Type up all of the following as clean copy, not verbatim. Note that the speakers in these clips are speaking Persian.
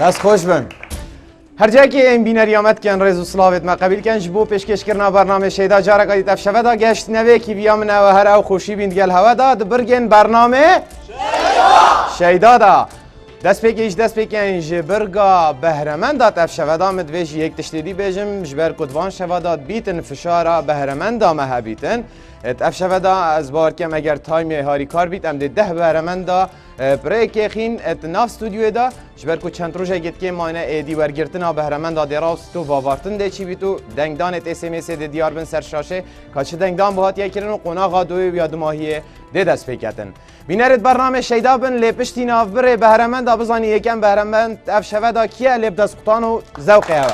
دست خوش بن. هر جایی که این بینری آمد که انرژی سلامت ما قبیل کنش بو پیشکش کردن برنامه شیدا جارگایی تفشفه دا گشت نوه کی بیام نه و هر او خوشی بیند گل هوا داد برگن برنامه شیدا دا دست پیکیش دست پیکنج برگا بهرمند داد تفشفه دا مدویش یک تشتیدی بیجم جبر کدوان شوا داد بیتن فشارا بهرمند دا مه بیتن تفشفه دا از بار که مگر تایمی هاری کار بیت امده ده بهرمند دا برای که خین ات ناف استودیو دا جبر کو چند روزه گفت که ما نه ادی ورگرتن بهرمند داده راست و وابارتن ده چی بی تو دنگدان ات اسمس ده دیار بن سرشاشه کاش دنگدان بهات یکرن و قناغا دوی بیاد ماهیه ده دست پیکتن بینرد برنامه شیدا بن لپشتی ناف بره بهرمند دا بزانی یکم بهرمند افشوه دا کیه لب دست قطان و ذوقی هوا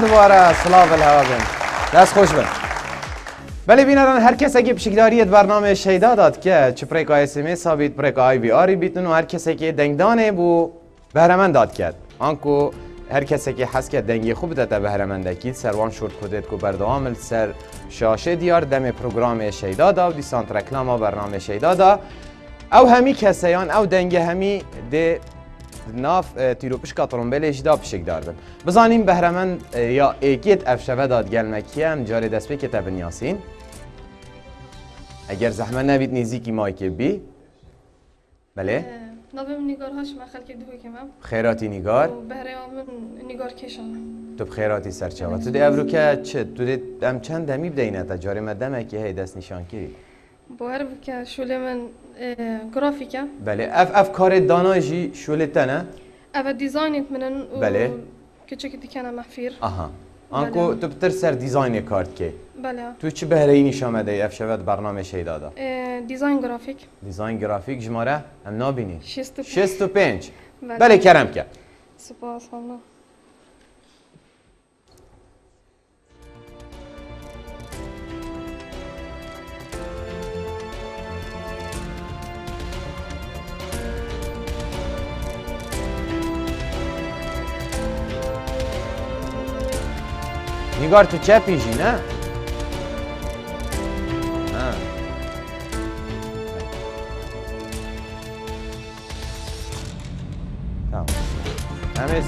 دوباره سلام الهوا بن دست خوش بن. بله بینران هر کسی که پشکداریت برنامه شیدا داد که چپره که اس ام اس ها بیت پره که آی وی آری بیتن و هر کسی که دنگدانه بو بهرمند داد کرد آنکو هر کسی که حس کرد دنگی خوب داده بهرمند اکید سروان شورت کدید که بردوامل سر شاشه دیار دم پروگرام شیدا دا و دی سانت رکلاما برنامه شیدا دا او همی کسیان او دنگ همی ده ناف تیروپشکا ترومبلش دا پشک داردن بزانیم بهرمند یا ایکیت افشوه داد گلمکیه هم جاری دست بکت ابن یاسین اگر زحمه نوید نزدیکی مایک بی بله نابم نگار هاش من خلک دوی کمم خیراتی نگار بهره نگار کشانم تو خیراتی سرچاوا تو دی ابرو که چه تو دی هم چند دمی بدینه تا جاری مدمه که هی دست نشان کری باور بکن شوله من گرافیکه بله اف کار دانایی شوله تنه اف دیزاینت منن بله کچه که دیکنه محفیر آها آنکو تو بتر سر دیزاین کارت که بله تو چه بهرهی نشامده ای اف شود برنامه شیدا دا دیزاین گرافیک جماره هم نابینی 65 بله کرم که سپاس الله نگار تو چه پیشی نه؟ تمام تمیز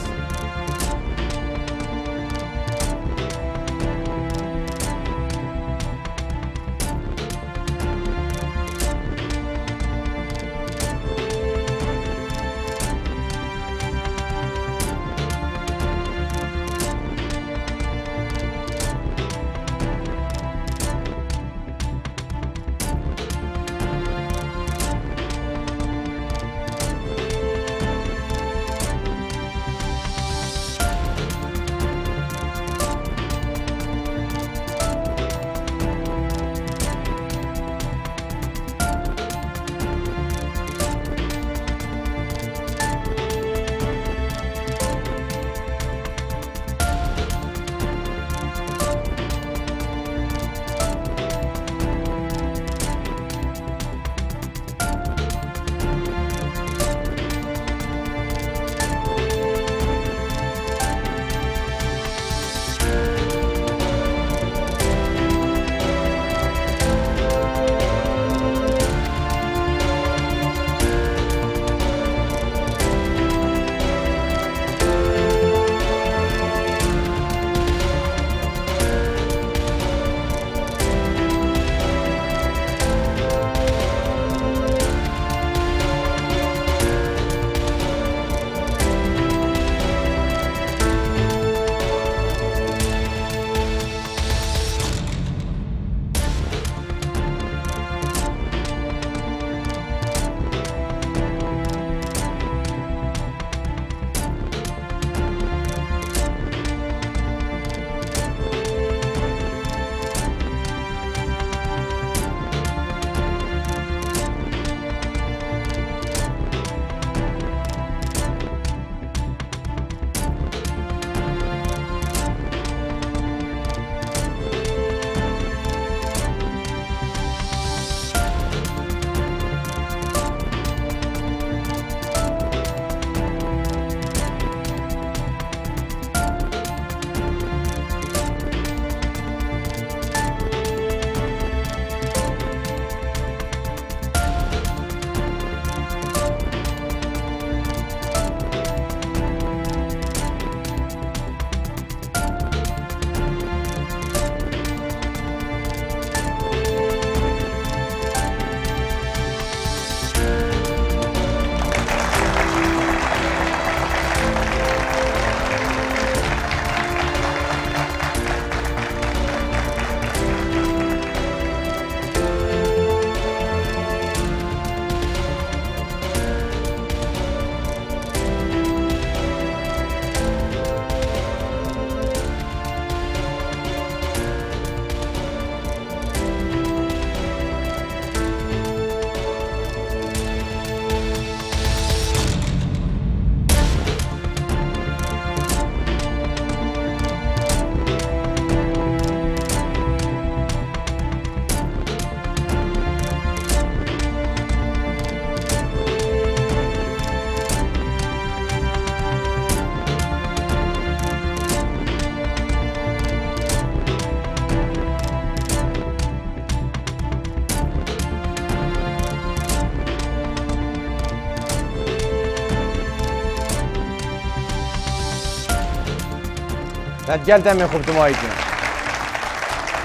بعد گلتم می خوب تو مایتون.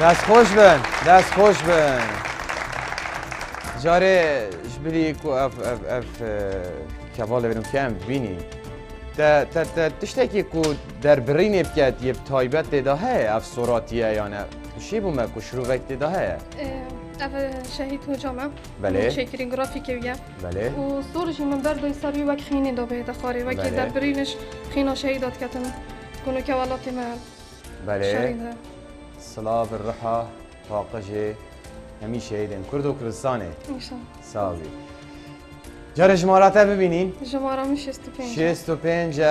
دست خوش بن، دست خوش بن. جاره شبیه کو اف کابل بدم کم بینی. تا تشته کی کو در برینه بکت یه تایبت داده اف سرعتیه یا نه؟ چی بوم کوش رو وقت داده؟ اف شهید مجمع. بله. شکرین گرافیکیه. بله. و صورش من بر دوی سری وقت خینه داده دخاره وقتی در برینش خینا شهیدات کتن کنو که ولاتی من. بله. سلام الرحا طاقجه همین شهیدن کرد و کردستانه ساوی جاره شماراته ببینین شماره هم 65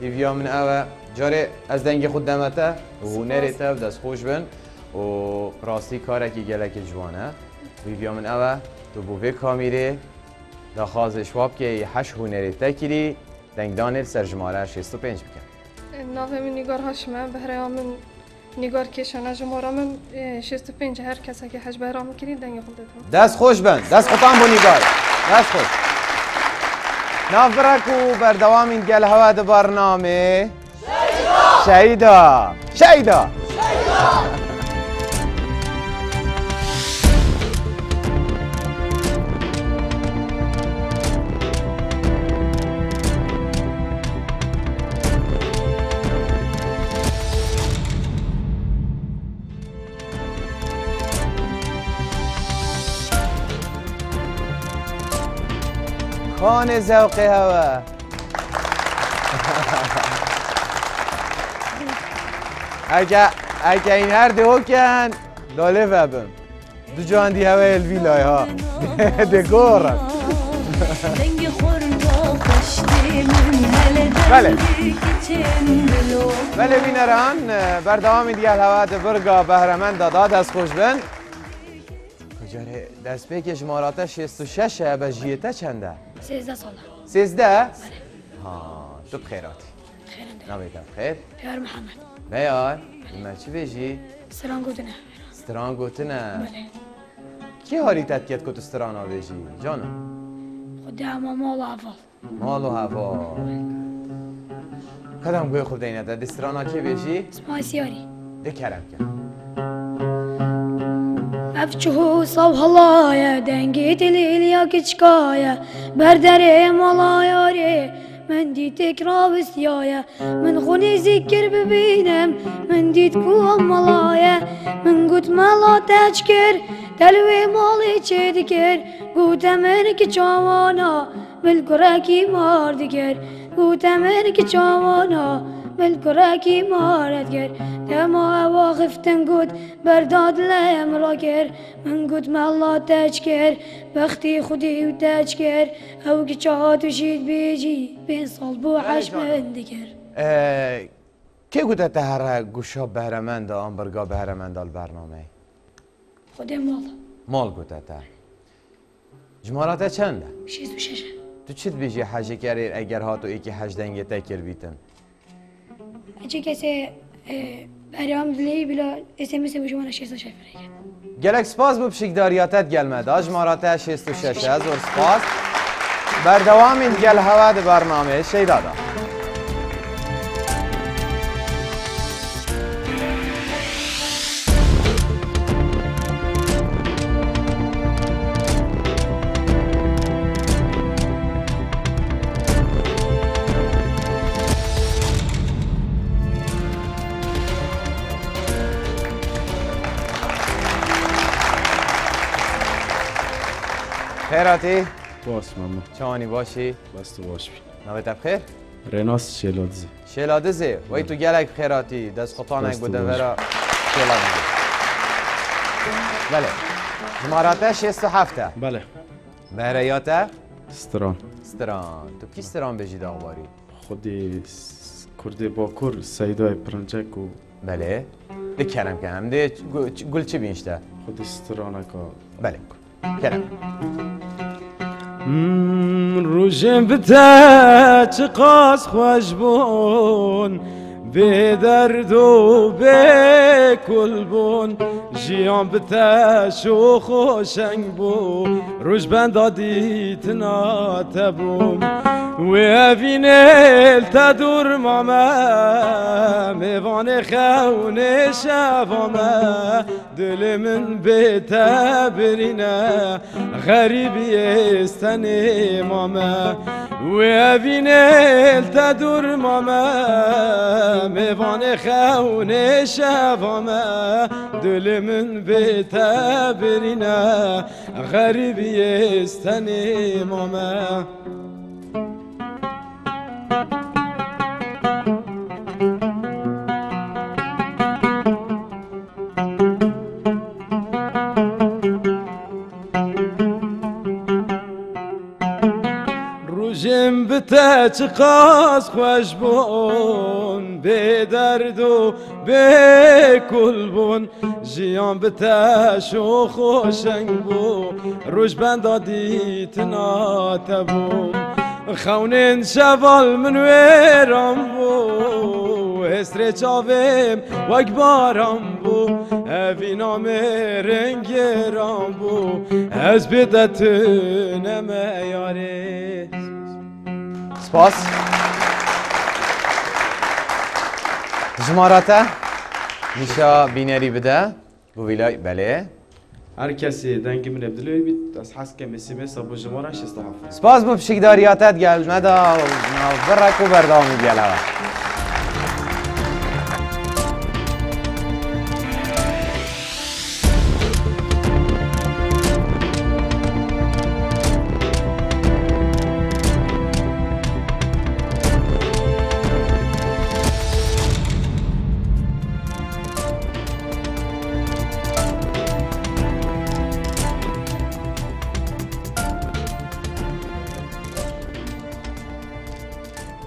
ایویا من اوه جاره از دنگ خود دمته و نریته و دست خوش بن و راستی کارکی گلک جوانه ایویا من اوه تو بووه کامیره دخواز شواب که هش هونریته کری دنگ دانل سر شماره 65 بکن ناوه من نگار هاشمه بهره آمن نگار کشانه جمعه من 65 هر کسی که حج برام کرد دنگ خود دادم دست خوش بند دست خودم با نگار دست خوش نافرک و بردوام این گل هوا دو برنامه شهیدا شهیدا شهیدا خانه زوقی هوا اگه این هر دهو کن داله ببم دو جاندی هوا الویلای ها دگورم بله بله بینران بردوامی دیگه هوا ده برگا بهرمند دادا دست خوش بن جاره دست به کشماراته 66 به جیته چنده؟ 13 ساله 13؟ بله ها تو بخیراتی خیرنده نبیتم بخیر؟ بیار محمد بیار؟ ایمه چی بجی؟ ستران گوتنه ستران گوتنه؟ بله کی هاری تدکیت که تو ستران ها بجی؟ جانم؟ خود اما مال و هفال مال و هفال قدم گوی خوب دینه ده ستران ها کی بجی؟ اسمای سیاری ده کرم کرم أفجهو صوهلايا دنجيت ليليا كشكايا بردري ملايا ري من دي تكراب سيايا من خوني ذكر ببينم من دي تكون ملايا من قد ملا تشكر تلوي مالي تشدكر قد أمرك جوانا بالقراكي مار دكر قد أمرك جوانا بالقراکی مارد گر تما واقفتن گود برداد لیم را گر من گود ملا تج گر بختی خودی و تج گر او که چهاتو شید بیجی بین سال بو عشمند گر که گوده تهره گوشا بهرمند آن برگا بهرمند آل برنامه خود مال مال گوده ته جماراته چنده؟ ۶۶ تو چید بیجی حجی کریر اگر هاتو ایکی حج دنگه تکر بیتن؟ اچه کسی برام دلی بلا اسمس بجوانا ۶۶ فرگه گلک سپاس بو پشکداریاتت گلمده آجماراته ۶۶ از اور سپاس بردوام این گل هوا ده برنامه شیدادا خیراتی؟ باش ماما چانی باشی؟ بس تو باش بی نویت بخیر؟ رناس شیلادزی شیلادزی؟ وی تو گلک خیراتی دست خطانک بوده ورا شیلادزی بله جماراته ۶۷ بله بهریاته؟ ستران ستران تو کی ستران بجید آقواری؟ خودی کرد باکور سیدای پرنجک و بله ده کرم کنم ده گل چی بینشته؟ خودی سترانک بله کرم روشن بته چه قاس خوش بون به درد و به کل بون جیان بته شو خوشنگ بون روش بند آدیت ناتبون و افینل تا دور ماما میوان خونه شفامه دل من به تبرینه غریبی استنی ماما و افینل تا دور ماما میوان خونه شفامه دل من به تبرینه غریبی استنی ماما روزم به تاچقاس خوش بون به درد و به کل بون جیان به تاشو خوشنگ بو روش بندادیت ناتبون خونین شوال من ویرم بو هستر چاویم وگبارم بو اوینا مرنگیرم بو از بدتنم یاره سپاس جماراته میشه بینری بده بویلای بله هر کسی دنگی من ابدلوی بید از حس که مسیمه سبو جمارا شسته حفظ سپاس با پشکداریاتت گل مده برک و بردامی گلوه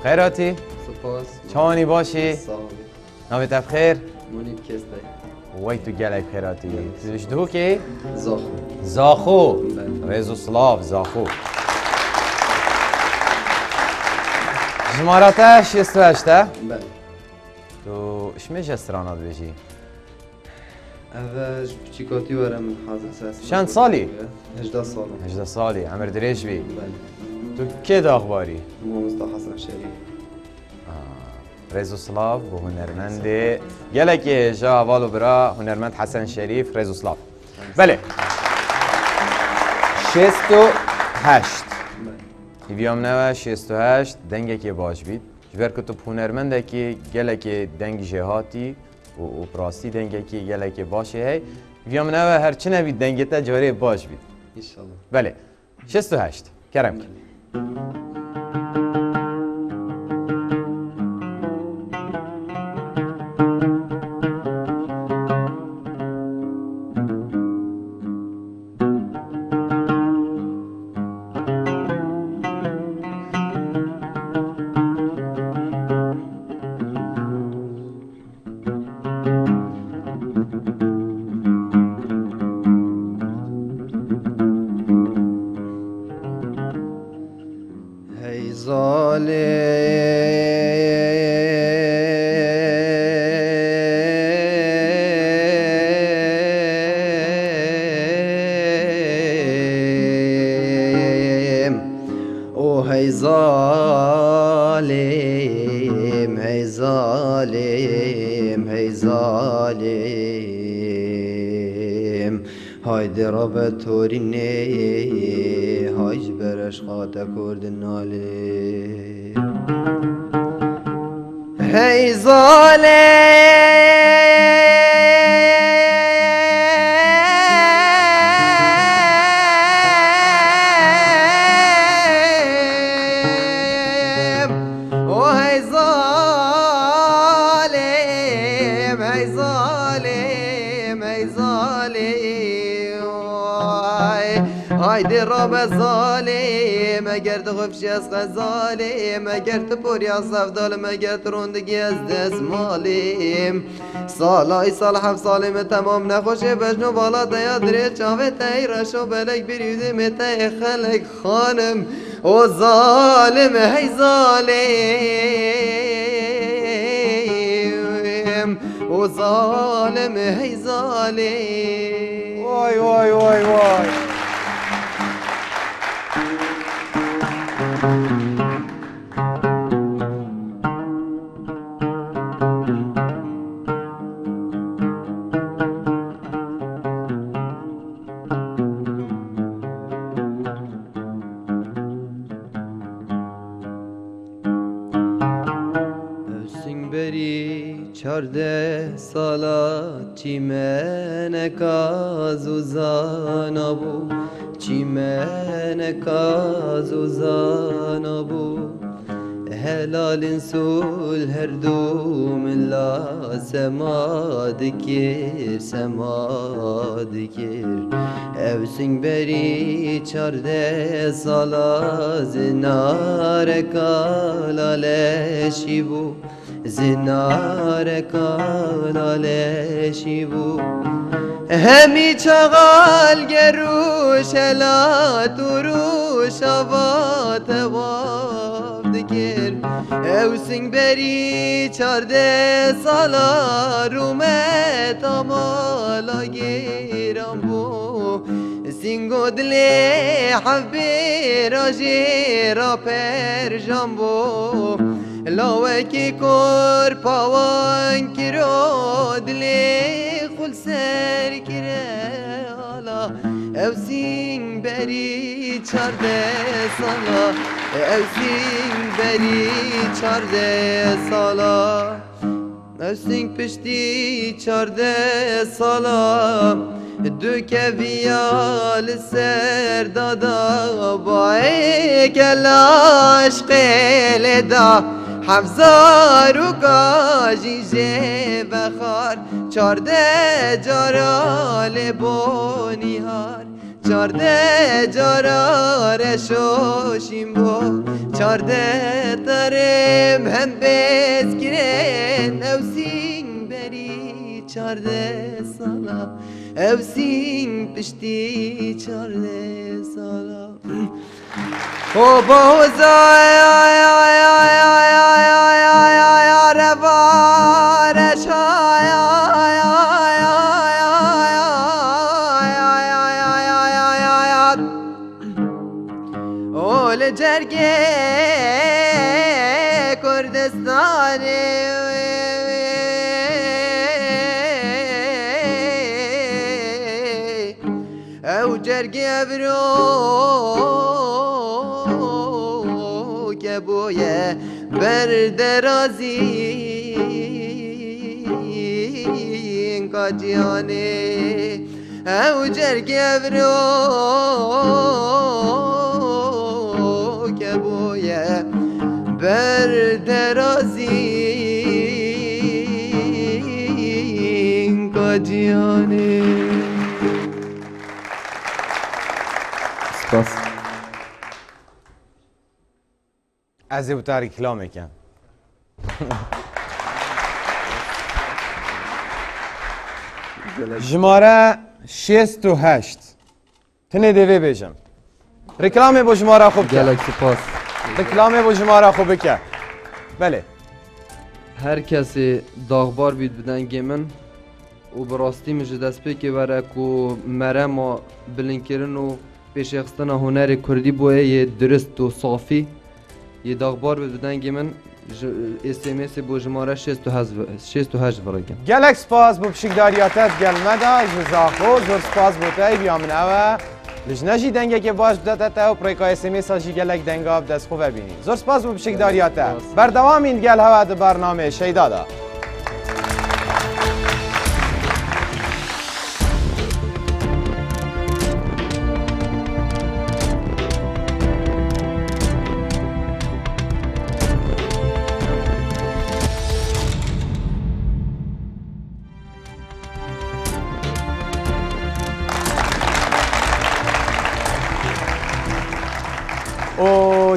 خیراتی؟ سپاس چانی باشی؟ سلام نامت بخیر؟ مونی کسته وای تو گلک خیراتی زیش دو کی؟ زاخو زاخو رزوسلاو زاخو جماراته 68 بله تو شمی جسترانات بشی؟ اوش بچیکاتی ورم حاضر سست چند سالی؟ 18 سال 18 سالی عمر دریش بی؟ بله تو که داغباری؟ مامزده حسن شریف رزوسلاو و هنرمند گلکی جا والو برا هنرمند حسن شریف رزوسلاو بله 68 ایویام نوه 68 دنگه که باش بید جبر که تو هنرمنده که گلکی دنگ جهاتی و پراستی دنگه که گلکی باشه هی ایویام نوه هرچی نبید دنگه تا جاره باش بید انشالله بله 68 کرم که مگر تروندگی از دست مالیم سالای سال هفت سالیم تمام نخوشه بشنو بالا دیا دره چاوه تایی رشو بلک بریوده متای خلق خانم او ظالم هی ظالم او ظالم هی ظالم وای وای وای وای چارده سالات چیمن کازوزانا بود، چیمن کازوزانا بود. هلالین سول هر دوم الله سمادکیر سمادکیر. اوسین بری چارده سالا زنار کالالشی بود، زنار کالالشی بود. همی چغال گروش هلات و روش آوات واب دکر. اوسین بری چارده سالا رومت آمالا گیرم بو. سینگو دلی حبی راجی را پر جنبو. لوکی کور پاون کرو دلی خل سر کره حالا. اوسین بری چارده سالا، اوسین بری چارده سالا. اوسین پشتی چارده سالا دوکه ویال سر دادا بای کلاش قیل دا حفظار و کاجی جبخار. چارده جارال بونی هار، چارده جارار شوشیم بو. چارده ترم هم بزگرین اوسین بری چارده سالا، اوسین پشتی چارده سالا. او بوزای آی آی آی آی آی آی آی آی آره بارش آی آی آی آی آی آی آی آی آی آی آی آی آی اول جرگه کردستانی او جرگه ابرو بویه بر درازی کجیانه. او جرگه برو که بویه بر درازی کجیانه. سپاس. از او تاری کلام کن. جماره 6 و 8 تنه دوی بیشم. رکلامه با جماره خوب که. گلکسی پاس. رکلامه با جماره خوب که. بله. هر کسی داغبار بید بدن گیمن و براستی میشه دست پی که وره که مرم و بلنکرن و پیش اخستان هنر کردی بویه یه درست و صافی. یه داغبار بدن که من SMS با جماره 6 و 8 برگم. گلک سپاس با پشکداریاتت گلمده جزاخو زور سپاس بوتای بیامن اوه لجنه جی دنگه که باش بدتت و پریکا SMS ها جی گلک دنگه ها بدست خوبه بینی. زور سپاس با پشکداریاتت بردوام این گل هوا ده برنامه شیدادا.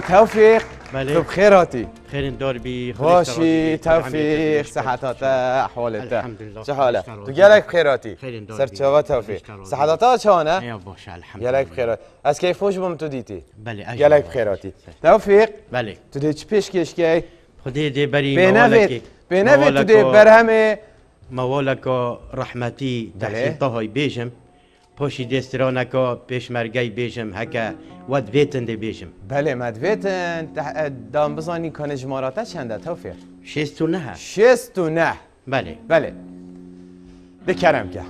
توفيق تو بخيراتي خيرين دور بخيراتي توفيق صحتاتا احوالتا الحمد لله شو حالك تو جالك بخيراتي صرت شوا توفيق صحتاتا شلونه يا باشا الحمد لله جالك بخيرات از كيفوش بم تو ديتي بله جالك بخيراتي توفيق بله تو ديتش بيش كيش كي خدي دي بري مولك بنفي تو دي برهمه مولك رحمتي تحت طهي بيجم پوشی دسترانه که پیش مرگی بیشم هکه ود ویتن دی بیشم. بله مد ویتن دام بزانی کن جماراته چنده توفیق؟ 6 و 9. 6 و 9. بله بله بکرم که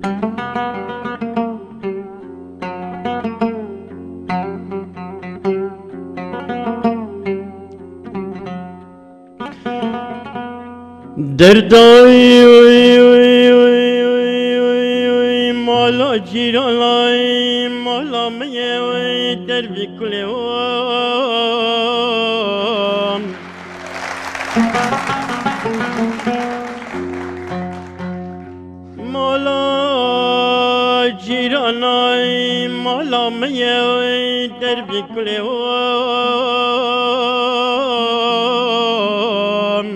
دردای وی وی وی وی وی مالا جیرالای مالا میه وی در بیکله وام مالا جیرالای مالا میه وی در بیکله وام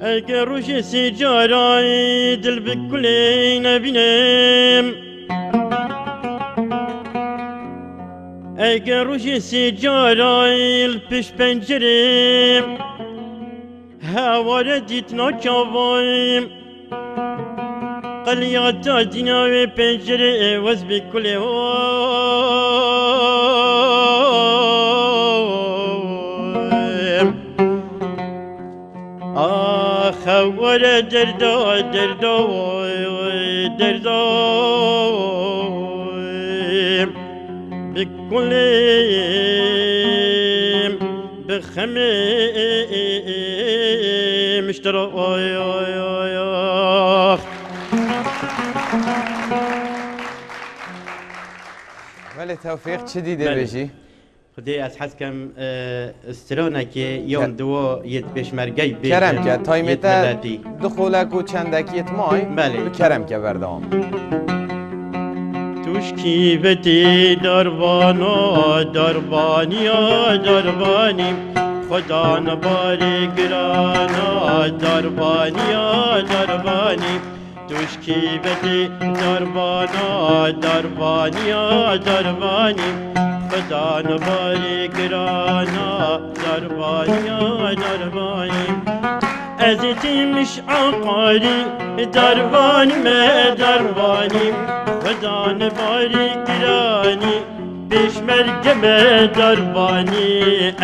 اگر روش سیجارای دل بکلی نبینم اگر روش سیجارای پیش پنجرم هوار دیت نکوایم قلیات دینای پنجره وز بکلی خوره دردا دردا دردا بكلم بخمم اشترى ولا توفيق شديد يا بيجي خدي أتحسكم استرونك يوم دو يتبش مرجي بيت كرم كه تايمتا دخولك و چندكيت ماي بله كرم كه بردام توش كي بدي دربانا دربانيا درباني خدا نباري گرانا دربانيا درباني توش كي بدي دربانا دربانيا درباني خدا نباری گرانا دربانیا دربانیم ازیتیمش عقاری دربانیم دربانیم خدا نباری گرانی بیش مرگم دربانی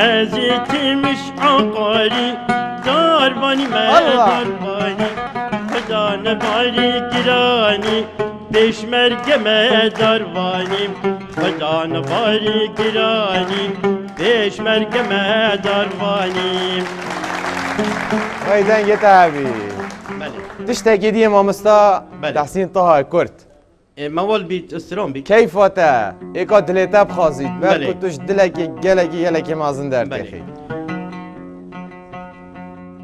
ازیتیمش عقاری دربانیم دربانیم خدا نباری گرانی بیش مرگم دربانیم خدا نباری گرانیم پیش مرگم دربانیم ویدن یه تحبی دشته گیدی مامستا تحسین طه کرد مول بیت استرام بیت کیفاته ایکا دلیتا بخوازید بلکو توش دلکی گلکی یلکی مازن در تخی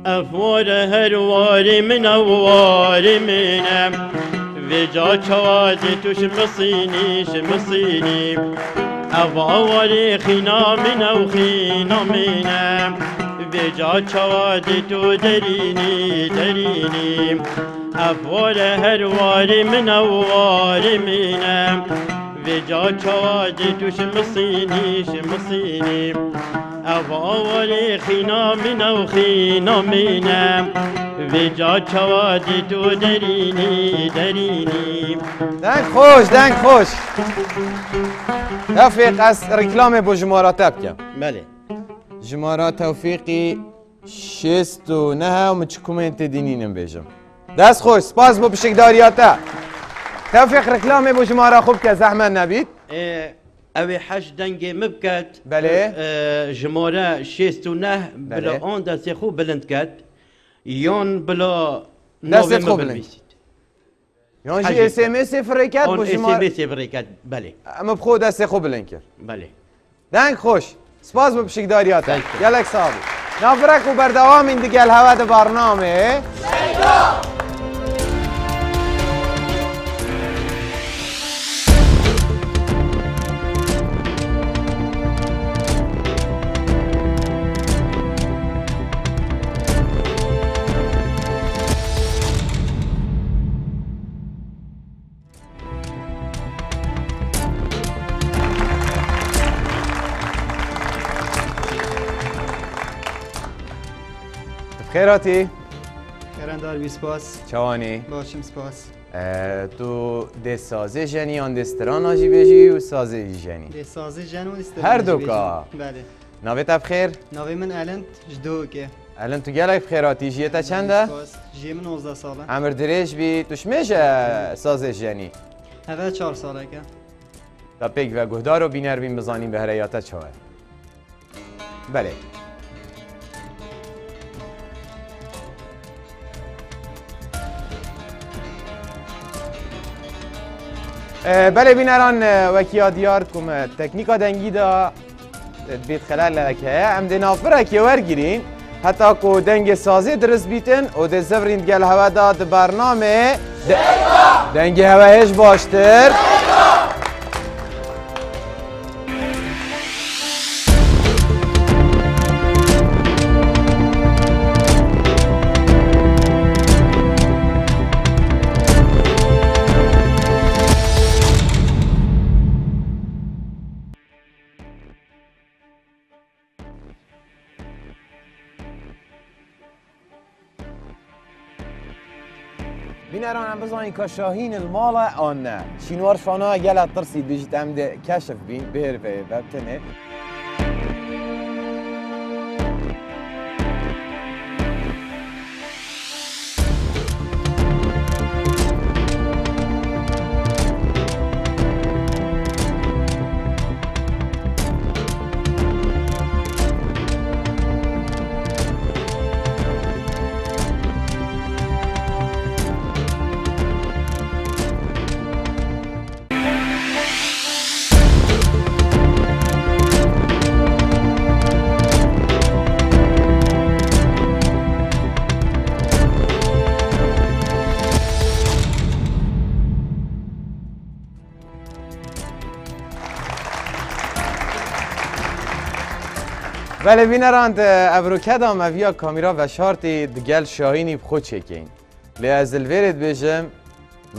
افوار هر واری من واری منم وجا كوادي تشمصيني شمصيني أبعوالي خنامنا وخنامنا وجا كوادي تدريني دريني أفوال هروالي منا ووالي منا وجا كوادي تشمصيني شمصيني أبعوالي خنامنا وخنامنا وجا چوادی تو درینی درینی دنگ خوش دنگ خوش توفیق از رکلام با جمارا تب کم بله جمارا توفیقی 69 و مچ کومنت دینینم بیجم دست خوش سپاس با پشکداریاتا توفیق رکلام با جمارا خوب که زحمه نبید اوی حش دنگی مبکت بله جمارا 69 بلا آن دست خوب بلند کت یون بلا دستت خوب بلند یون جی اسمسی فریکت باشیم آن اسمسی فریکت بله اما بخود دست خوب بلند کرد بله دنگ خوش سپاس با پشکداریاتا یلک صاحب نفرک و بردوام این دیگه الهوت برنامه شیدا خیراتی؟ خیران داروی سپاس چوانی؟ باشیم سپاس تو ده سازه جنی آن دستران آجی بجی و سازه جنی ده سازه جن و دستران آجی بجی هر دو که؟ بله ناوه تب خیر؟ ناوه من الان جدو که الان تو گلای خیراتی جیتا چنده؟ جیم 19 ساله. عمر دریش بی توش میشه سازش یعنی؟ هوا 4 ساله که. تا پیک و گهدار رو بینر بین بزنیم به هریاتا چه بله. بله بینران وکیا دیار کم تکنیکا دنگی دا بیت خلال لکه ام دنافره که ورگیرین حتی که دنگ سازی درست بیتن و ده زفرین گل هوا دا ده برنامه دنگ هوایش باشتر بینران هم بزنین که شاهین الماله آنه شینوار شانه گل ترسید بجید هم ده کشف بین بهرفه ببتنه بله بینراند ابروکد هم اویا کامیرا و شارتی دگل شاهینی بخود چکین لی از الویرت بجم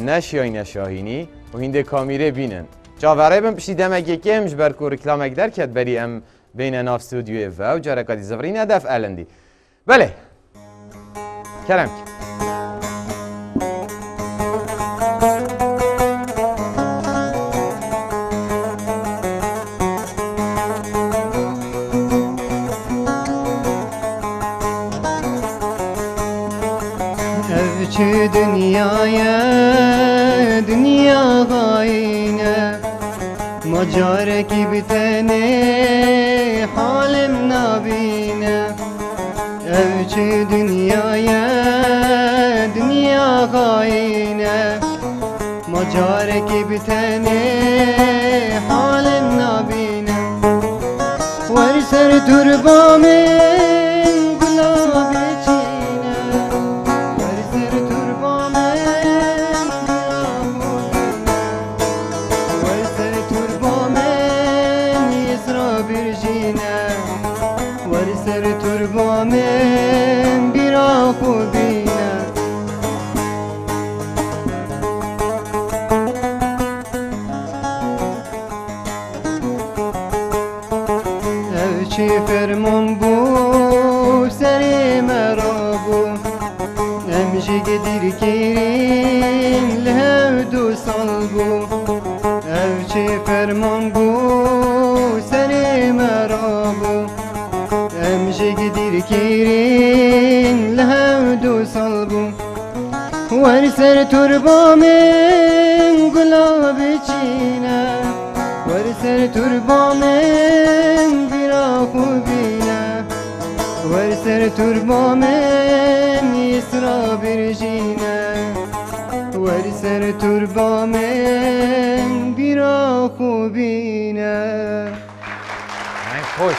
نشیاین شاهینی و هنده کامیره بینند جاوره بم پشتی دمگه که همش برکو رکلامک در کد بری ام بین ناف ستودیو و جارکاتی زفرین هدف الندی بله کرم dünyaya dünya gayine macar gibi tene halim nabine evci dünyaya dünya gayine macar gibi tene halim nabine var ser turbame ورسر تربا من گلاب چینه ورسر تربا من برا خوبینه ورسر تربا من یسرا برژینه ورسر تربا من برا خوبینه خوش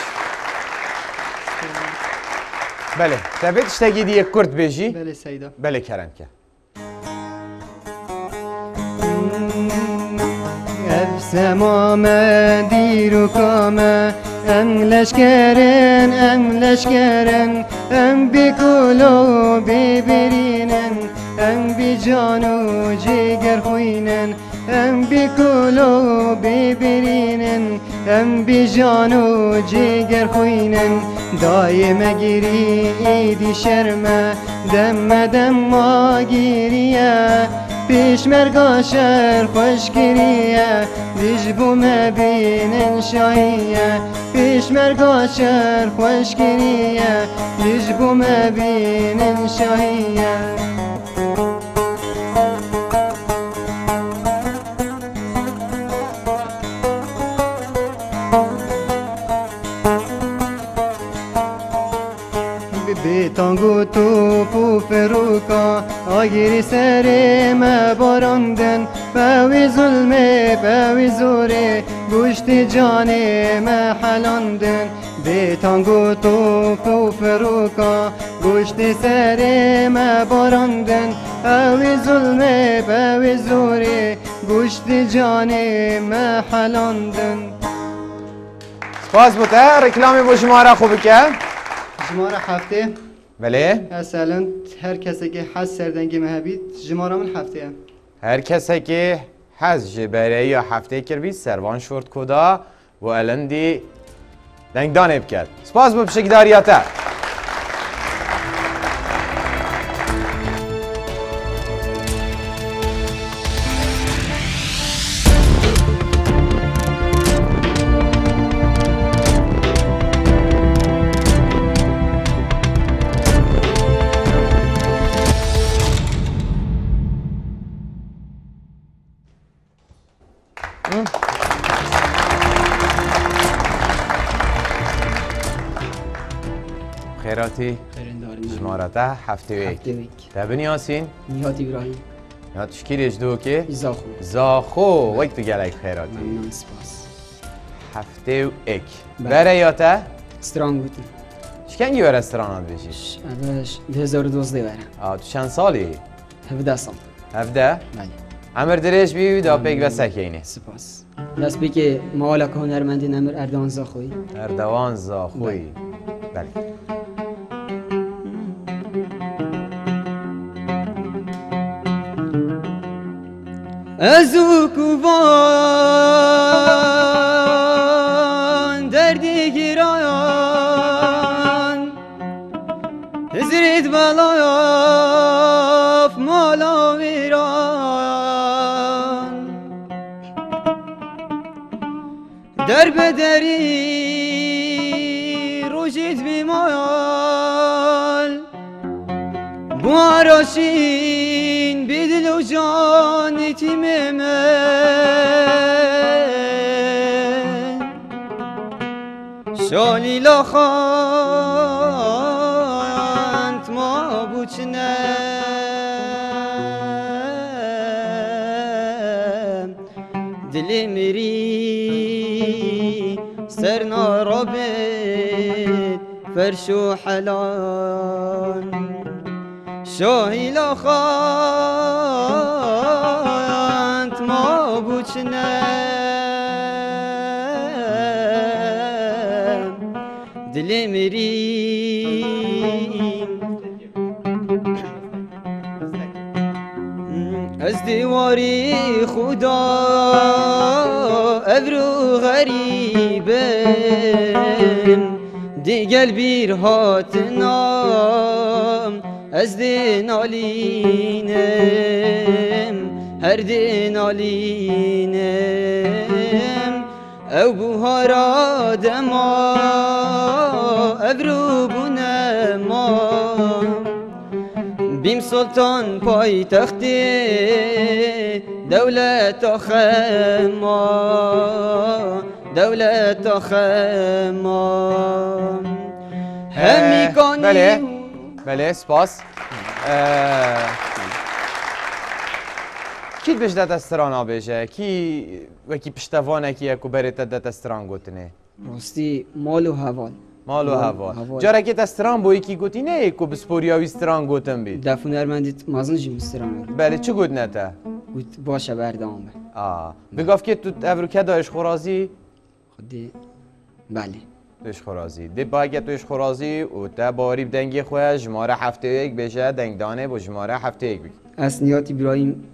بله تبید اشتگید یک کرد بجی؟ بله سیدا بله کرم که سمامه دیرو کامه ام لشکرن ام لشکرن ام بی کلو ببرینن ام بی جانو جگر خوینن ام بی کلو ببرینن ام بی جانو جگر خوینن دایم گیری ایدی شرمه دم دم ما گیریه پیشمرگا شهر خوشگریه دیجبو مبینن شاییه پیشمرگا شهر خوشگریه دیجبو مبینن شاییه تانگو توپ و فروکا آگیری سری مبارندن باوی ظلمه باوی زوره گوشت جانه محلندن بی تانگو توپ و فروکا گوشت سری مبارندن باوی ظلمه باوی زوره گوشت جانه محلندن سپاس بوده رکلامی با شماره خوبی که شماره هفته بله؟ اصلا هر کسی که حس سردنگی مهبید جماره من هفته هم هر کسی که حس جبره یا هفته کربید سروان شورت کدا و الندی دنگدان بکرد سپاس با پشکداریاته خیراتی شمارته هفته ویک تبه نیاسین نیات ابراهیم نیات شکیر اجدو که زاخو زاخو ویک تو گلک خیراتی ممنون سپاس هفته ویک بره یاته استران بودی شکنگی بره استرانات بشیش؟ اوش 2012 بره آه تو چند سالی؟ 17 سال 17؟ بله امر درش بیوی دا پیگ و سکینه سپاس دست بی که معالک هنرمندین امر اردوان زاخوی اردوان زاخوی بله ازو کوبان دردی گرایان زرید بالاف مالا ویران در بدری روشید بیمال بواراشین بدل و جانتیم من شالی لخانت ما بوچنم دل میری سر نارابد فرش و حلان شاهی لخانت ما بوچنم دل میریم از دیواری خدا ابرو غریبم دیگل بیر هاتنام از دین آلینم هر دین آلینم او بوهارا دما ابرو بونما بیم سلطان پای تختی دولت آخما دولت آخما همی کنیم بله سپاس کی بیشتر دستران آبیشه کی وکی پشتوانه کیه کو برت دستران گوتنه راستی مال و هوال جاره که دستران بوی کی گوتینه کو بسپوریاوی استران گوتن بید دفن هرمندیت مازن جیم استران بله چه گوتنه تا گوت باشه بردام آه بگفت که تو ابروکه داش خورازی خودی بله توش خورازی دی باید توش خورازی و تا باریب دنگی خواه جماره هفته یک بشه دنگدانه با جماره هفته یک بشه از نیات ابراهیم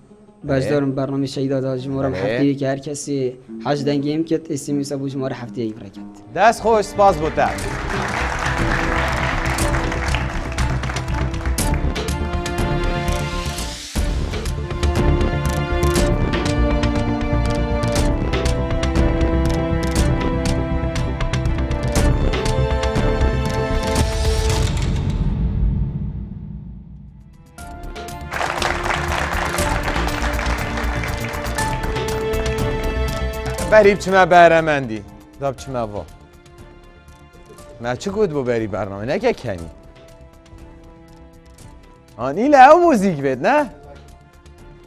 بجدارم برنامه شهیده دا جماره هفته یک هر کسی حج دنگی هم کت اسم یوسف با جماره هفته یک برکت دست خوش سپاس بوده بریب چما بهرمندی داب چما وا ما چه گود با بری برنامه نکه کنی آنی لعو موزیک بید نه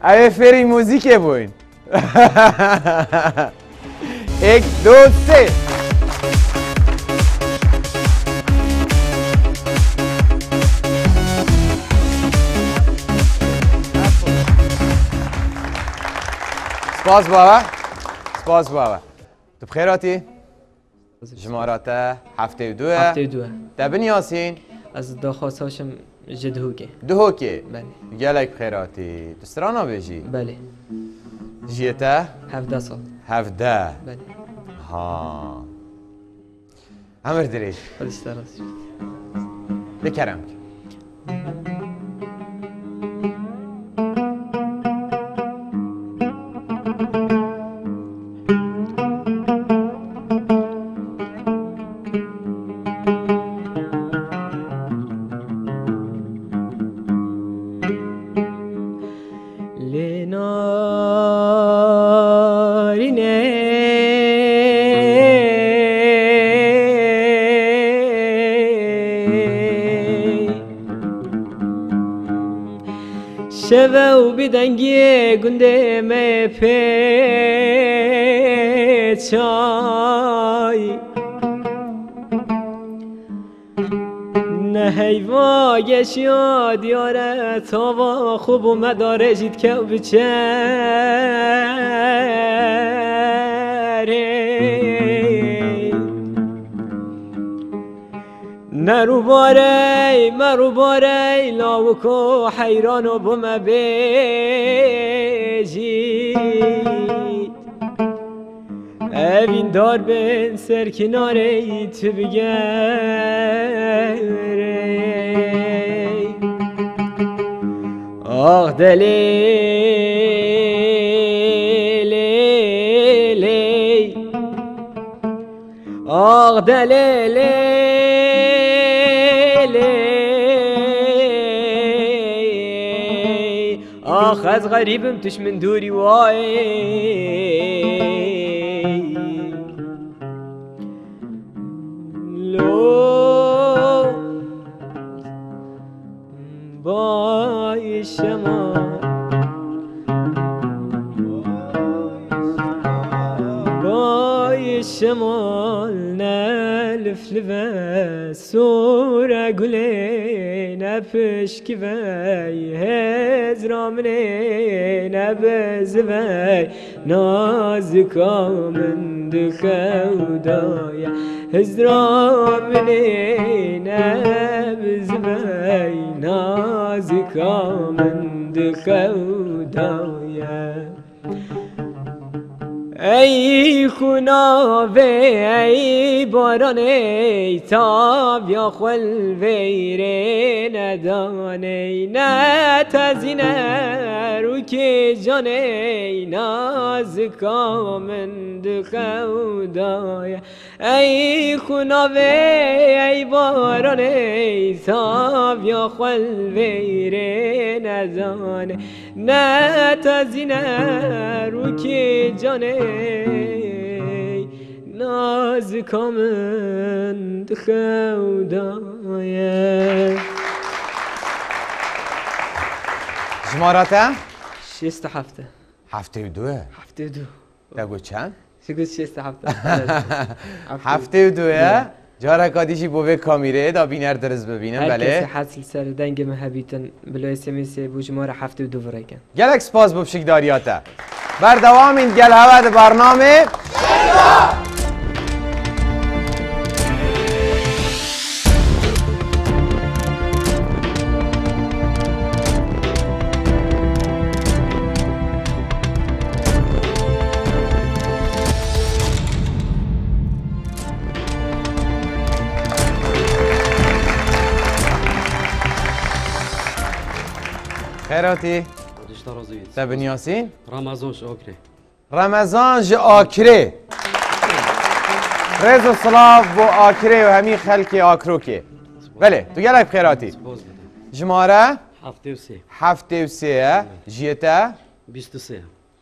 اوه فری موزیکه بوین یک دو سه سپاس بابا سپاس بابا تو بخیراتی؟ جماراته هفته و دوه هفته و دوه دبن یاسین؟ از درخواست هاشم جه دهوکه دهوکه؟ بله گلک بخیراتی دسترانا بجی؟ بله جیته؟ 17 سال 17 بله ها عمر دریج خودش درست شد بکرم دنگی گنده می پیچای نه حیوایش یا دیاره تا و خوب و مداره جید که بچره نرو باره مرو باره لاوکو حیرانو بوم بجید اوین دار بین سر کناره تو بگره آخ دلیلی آخ دلیلی آخ از غریبم توش من دوری وای لو بای شما بای شما نلف لبه سور گله نفش کی وی هزرام نه نبز وی نازکام دخودای هزرام نه نبز وی نازکام دخودای ای خوناوه ای باران ای تاب یا خلویره ندان ای نت از این رو که جان ای ناز کامند خودای ای خوناوه ای باران ای تاب یا خلویره ندان نت از این رو که جان ای ناز کامند خودای جماراته؟ 67 72 72 دگو چند؟ سگو 67 72 جارا کادیشی بوه کامیره دا بینر درست ببینم بله؟ هر کسی حاصل سر دنگ محبیتن بلای سمیسی بو جماره 72 برگن گلک سپاس ببشک داریاته بر دوام این گل هود برنامه شیدا خیراتی تبن یاسین رمضان شاکره رمضان شاکره رز و صلاف و آکره و همین خلق آکروکه بله تو گلک خیراتی جماره 73 73 جیته 23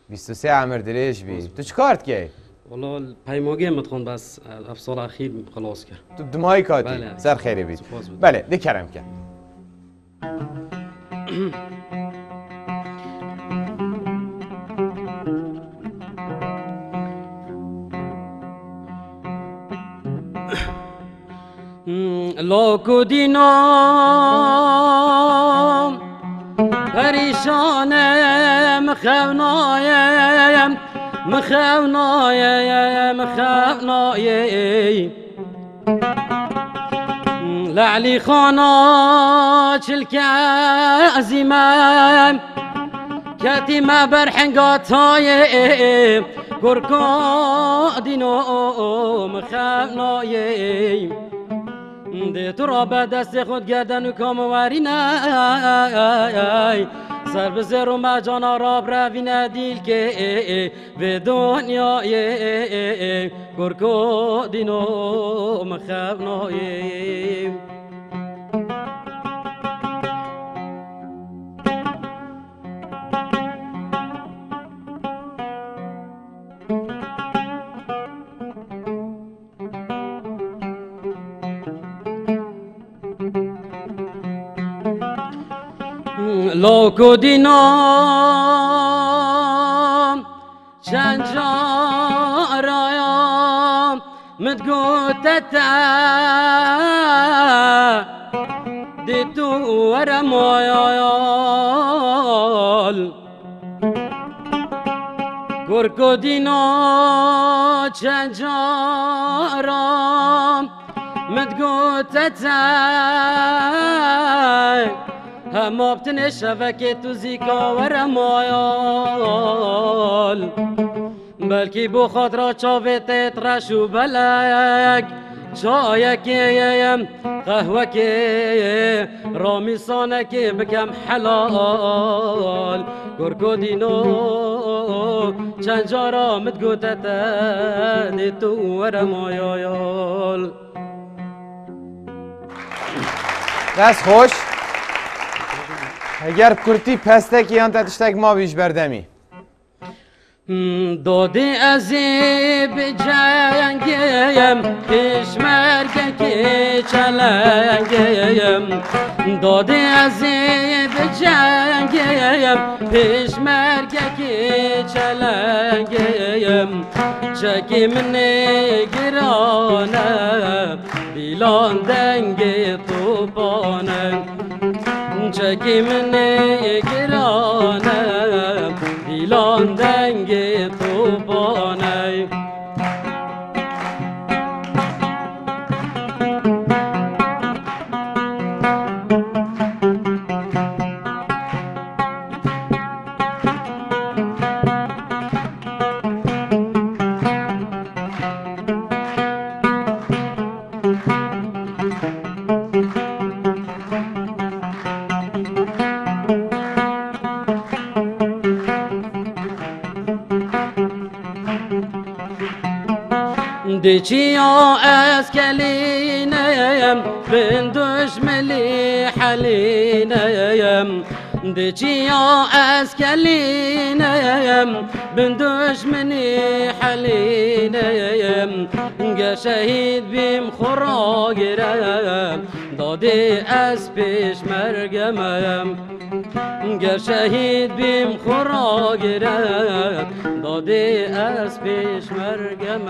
23 عمر دریش بی تو چه کارت که؟ والله پیماگه متخون بس افسال اخیر خلاص کرد دمای کاتی بله. سر خیره بید بله دکرم کرد لوکو دینام پریشانم خونایم مخونایم لعلی خانا چلک عزیمم کتیم برحنگاتایم گرگا دینام خونایم ده تو را به دست خود گردن و کامواری نای سر به زر و مجان آراب روی ندیل که به دنیای گرگو دینو مخونای لوکو دینام چند جارایم مدگوتت دی تو ورمایال گرگو دینام چند جارایم مدگوتت هم ابتن شبکه تو زیکا ورمایال بلکی بو خود را چاویت اترش و بلک چایکیم قهوکی رامیسانکی بکم حلال گرگو دینو چند جا را متگوتت دی تو ورمایال دست خوش اگر کرتی پستک یان تتشتک ما بیش بردمی داده عذیب جنگیم کشمرگه که چلنگیم داده عذیب جنگیم کشمرگه که چلنگیم چکی من گرانم بیلان دنگ توپانم چکی من گرانم دیلان دنگ توپانه دچیا از کلینم بندش ملی حلینم دچیا از کلینم بندش ملی حلینم گشهید بیم خوراگرم داده از پیش مرگمم گر شهید بیم خورا گرم داده از پیش مرگم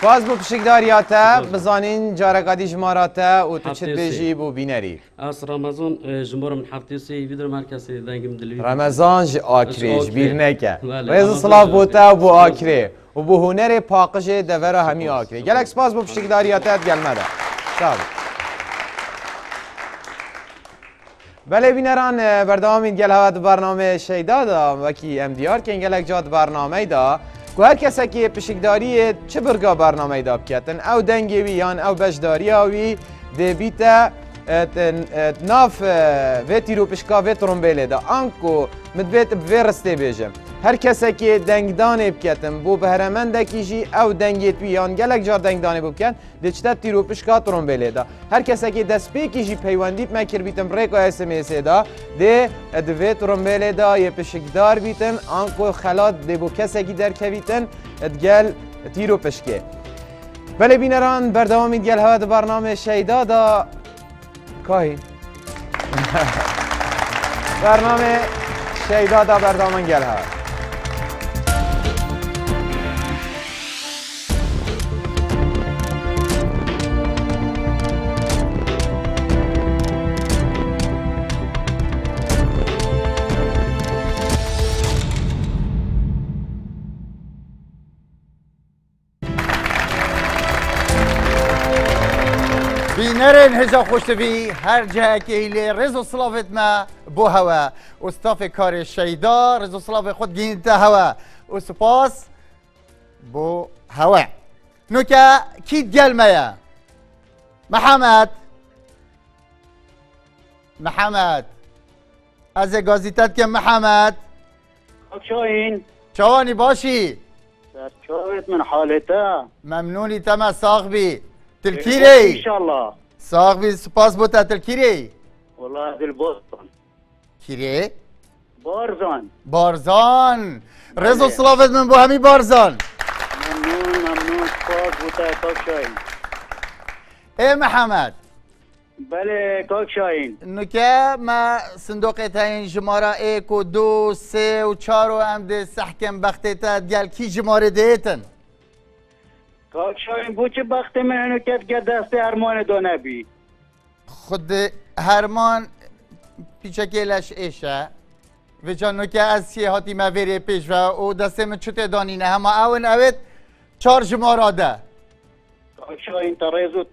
سپاس بو پشکداریاته بزانین جارگادی جماراته و تو چید بیجی بو بینری از رمضان جمارم حفتیسی ویدر مرکزی دنگم دلوی رمضان جی آکریج بیر نکه رز صلاف بوته بو آکری و بو هنر پاقش دوره همی آکری گلک سپاس بو پشکداریاته گلمده شاید بله بینران بردام این گل هوا برنامه شیدا دا وکی ام دی آر که انگلک جاد برنامه دا که هر کسی که پشکداری چه برگا برنامه دا بکتن او دنگوی یان او بشداری اوی ده بیتا ناف وی تیرو پشکا وی ترمبیل دا انکو مدبیت بوی رسته بیجم هر کسی که دنگدانه بکتم بو بهرمند دکیجی او دنگیت بیان گلک جار دنگدانه بکن دچتا تیروپش کاترون بلیدا هر کسی که دست پیکیجی پیوندیت مکر بیتم ریکو اس ام اس دا ده ادویت رون بلیدا یه پشکدار بیتن آنکو خلات ده بو کسی که در کویتن ادگل تیروپش که بله بینران بردوام ایدگل هوا ده برنامه شیدا دا کاهی برنامه شیدا دا بردوام ایدگل هوا نرن هجا خوشتوی هر جه که ایلی رزو صلافت ما بو هوا استاف کار شیدا رزو صلاف خود گینده هوا و سپاس بو هوا نوکه کی گلمه یا محمد از گازیتت که محمد شاین شوانی باشی شویت من حالتا ممنونی تما صاحبی تلکیری ان شاء الله صاحبي سباس بوتا تلكيري والله هذا البوسطن كيري بارزان رزو صلافت من بوهمي بارزان ممنون سباس بوتا كوك شاهين ايه محمد بله كوك شاهين نوكا ما صندوق تاين جمارة ايك و دو سي و چار و امد سحكم بختتا ديال كي جمارة ديتن کاک شاهین بو چه بخت منو کت که دست هرمان دو نبی خود هرمان پیچکیلش ایشه و جانو که از سیهاتی موری پیش و او دسته من چوت دانینه همه اون اوید چار جماراده کاک شاهین تا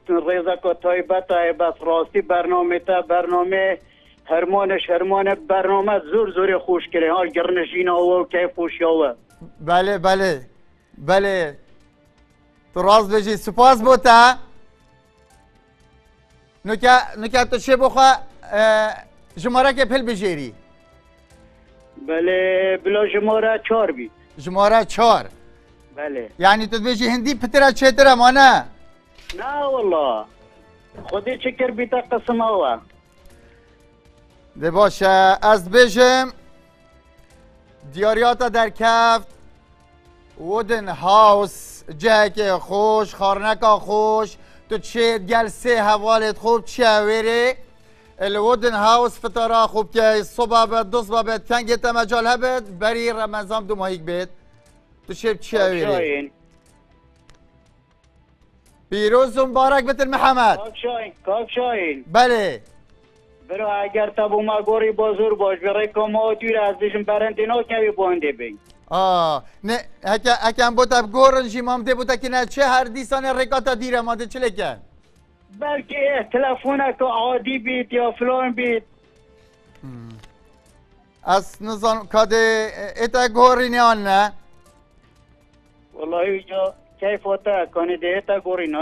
ریزا که تایبه بس راستی برنامه تا برنامه هرمانه برنامه زور خوش کرده هر گرنشین آوه و که خوش آوه بله تو راز بجی سپاس بوتا نکه تو چه بخواه جماره که پل بجیری بله بلا جماره 4 بی جماره 4 بله یعنی تو بجی هندی پتره چه تره ما نه نه والله خودی چکر بیتا قسم آوه ده باشه از بجم دیاریاتا در کفت وودن هاوس جاکه خوش خارنکا خوش تو چه گل سه حوالت خوب چه ویره الودن هاوس فترا خوب که صبح به دو صبح به تنگ تمجال هبت بری رمضان دو ماهیک بید تو چه ویره پیروز مبارک بتن محمد کاک شاین بله برو اگر تبو ما گوری بازور باش برای کماتی را از دیشم برندینا کمی بانده بین نه هکم بوتا گورن جیمام ده بوتا که نه چه هر دیسان رکاتا دیره ماده چه لکن بلکه تلفونه که عادی بید یا فلان بید از نظام کاده ایتا گورینه آن نه والله ایجا کیف آتا کنه ده ایتا گورین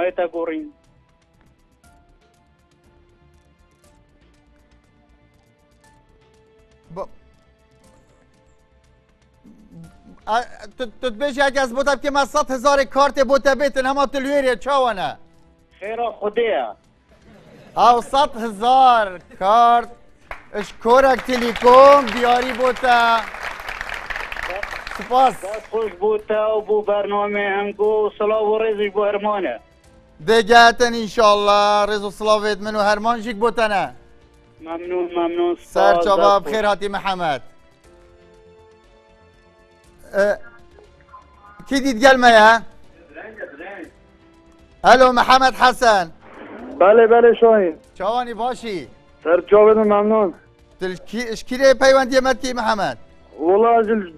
تو بشه اگه از بودم که من 100,000 کارت بوده بیتن همه تلویره چاوانه خیره خوده او 100,000 کارت اشکرک تلیکوم دیاری بوده سپاس بس خوش بوده و بو برنامه همگو سلاو و رزش بو هرمانه دگهتن انشالله رز و سلاویت منو هرمان شک بوده نه ممنون سر چاباب خیر هاتی محمد كي ديت قال معايا؟ الو محمد حسن بله شاهين شواني باشي سرجاوبد ممنون تلكي اشكيلي بيوند يمتكي محمد والله اجل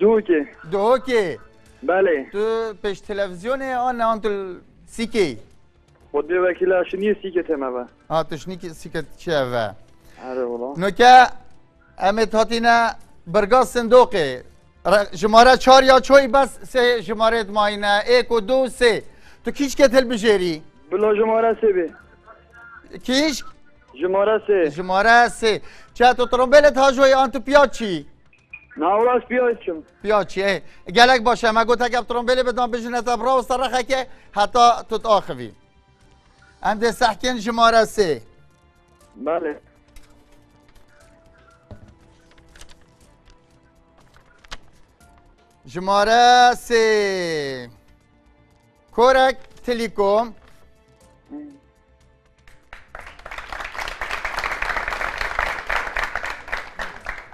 دوكي بله تو بيش تلفزيون انا انت السيكي خدي وكيله شني سيكي تماما تشنيكي سيكي تشافا اره والله نوكا امت هاتينا برغاز صندوقي جماره 4 یا چوی بس سه جماره ماینه 1 و 2 و 3 تو کیش کتل بجری؟ بلا جماره 3 بی کیش؟ جماره 3 جماره 3 چه تو ترمبلت ها جوی آن تو پیاد چی؟ ناولاش بیاییم. بیاییم. گلگ باشه. مگه تا کپتران بله بدم بچینه تبرو سرخه که حتی تو آخری. امده سحکن شماره 3. بله. شماره 3. کورک تلیکوم.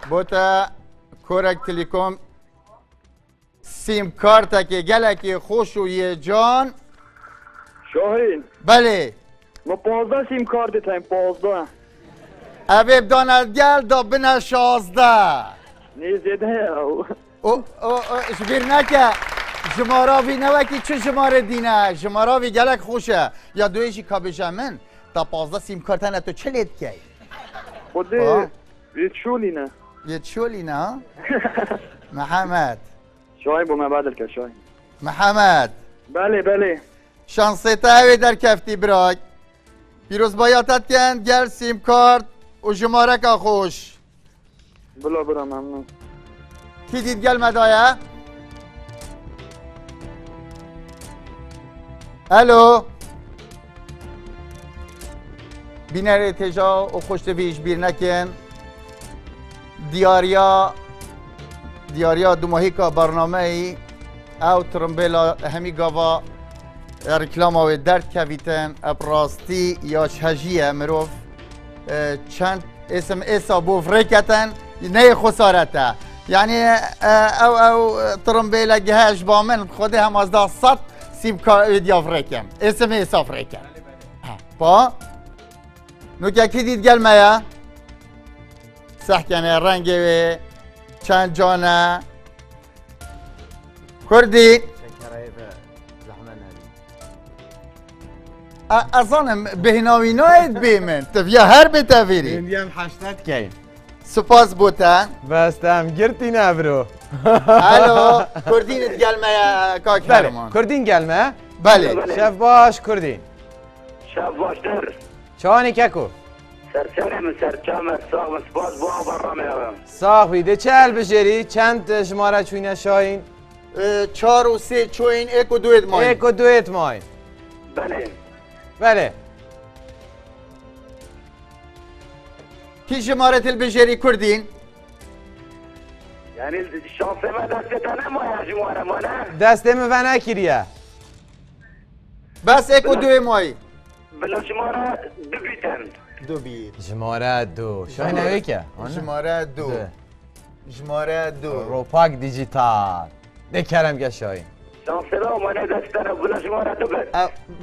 بوتا کورک تلیکوم سیم کارت که گلکی خوش و یه جان شاهین بله ما 15 سیم کارت دیم 15 عبیب دانت گل دا بنه 16 نیزیده او او او شبیر نکه جماراوی نوکی چه جماره دینه جماراوی گلک خوشه یا دویشی کابشه من تا 15 سیم کارت نه تو چه لید که خودی يتشولينا يتشولينا محمد شايب وما بعد الكشاي محمد بله بله شانسه تاوي در كفتي براك بيروز باياتت كن گل سيم كارت و جمارك خوش بلا برا ممنون كي ديد گل مدايا الو بینر تجا و خوشتویش بیر نکن دیاریا دو ماهی که برنامه ای او ترمبلا همی گاوا رکلام و درد کویتن اپراستی یا شهجیه مروف چند اسم ایسا بوفرکتن نه خسارته یعنی او ترمبلا گهش با من خود هم از ده صد سیب کار ویدیا فرکم اسم ایسا فرکم با نوکه کی دید گلمه سحکنه رنگه و چند جانه کردی شکره به زحمه نبید ازانم بهناوی ناید بیمن یا هر به تفیری بندیم حشتت که سپاس بوتن بستم گرتی نبرو الو کردینت گلمه کاک هرمان کردین گلمه؟ بله شف باش کردین شف باش در چانی ککو؟ سرچنم سرچم ساق مسباز با برمیارم ساق بیده چهل بجری چند شماره چوینه شاین؟ 4 و 3 چوین 1 و 2 اتماین 1 و 2 اتماین بله بله کی شماره تل بجری کردین؟ یعنی شانسه من دسته نمایه شماره ما نه؟ دسته من نکریه بس 1 و 2 مایی بلا شماره 2 بیتند 2 بیت شماره 2 شاید نویکه شماره 2 شماره 2 روپاک دیجیتال نکرم گه شاید شانسه را اومانه دستانه بلا شماره 2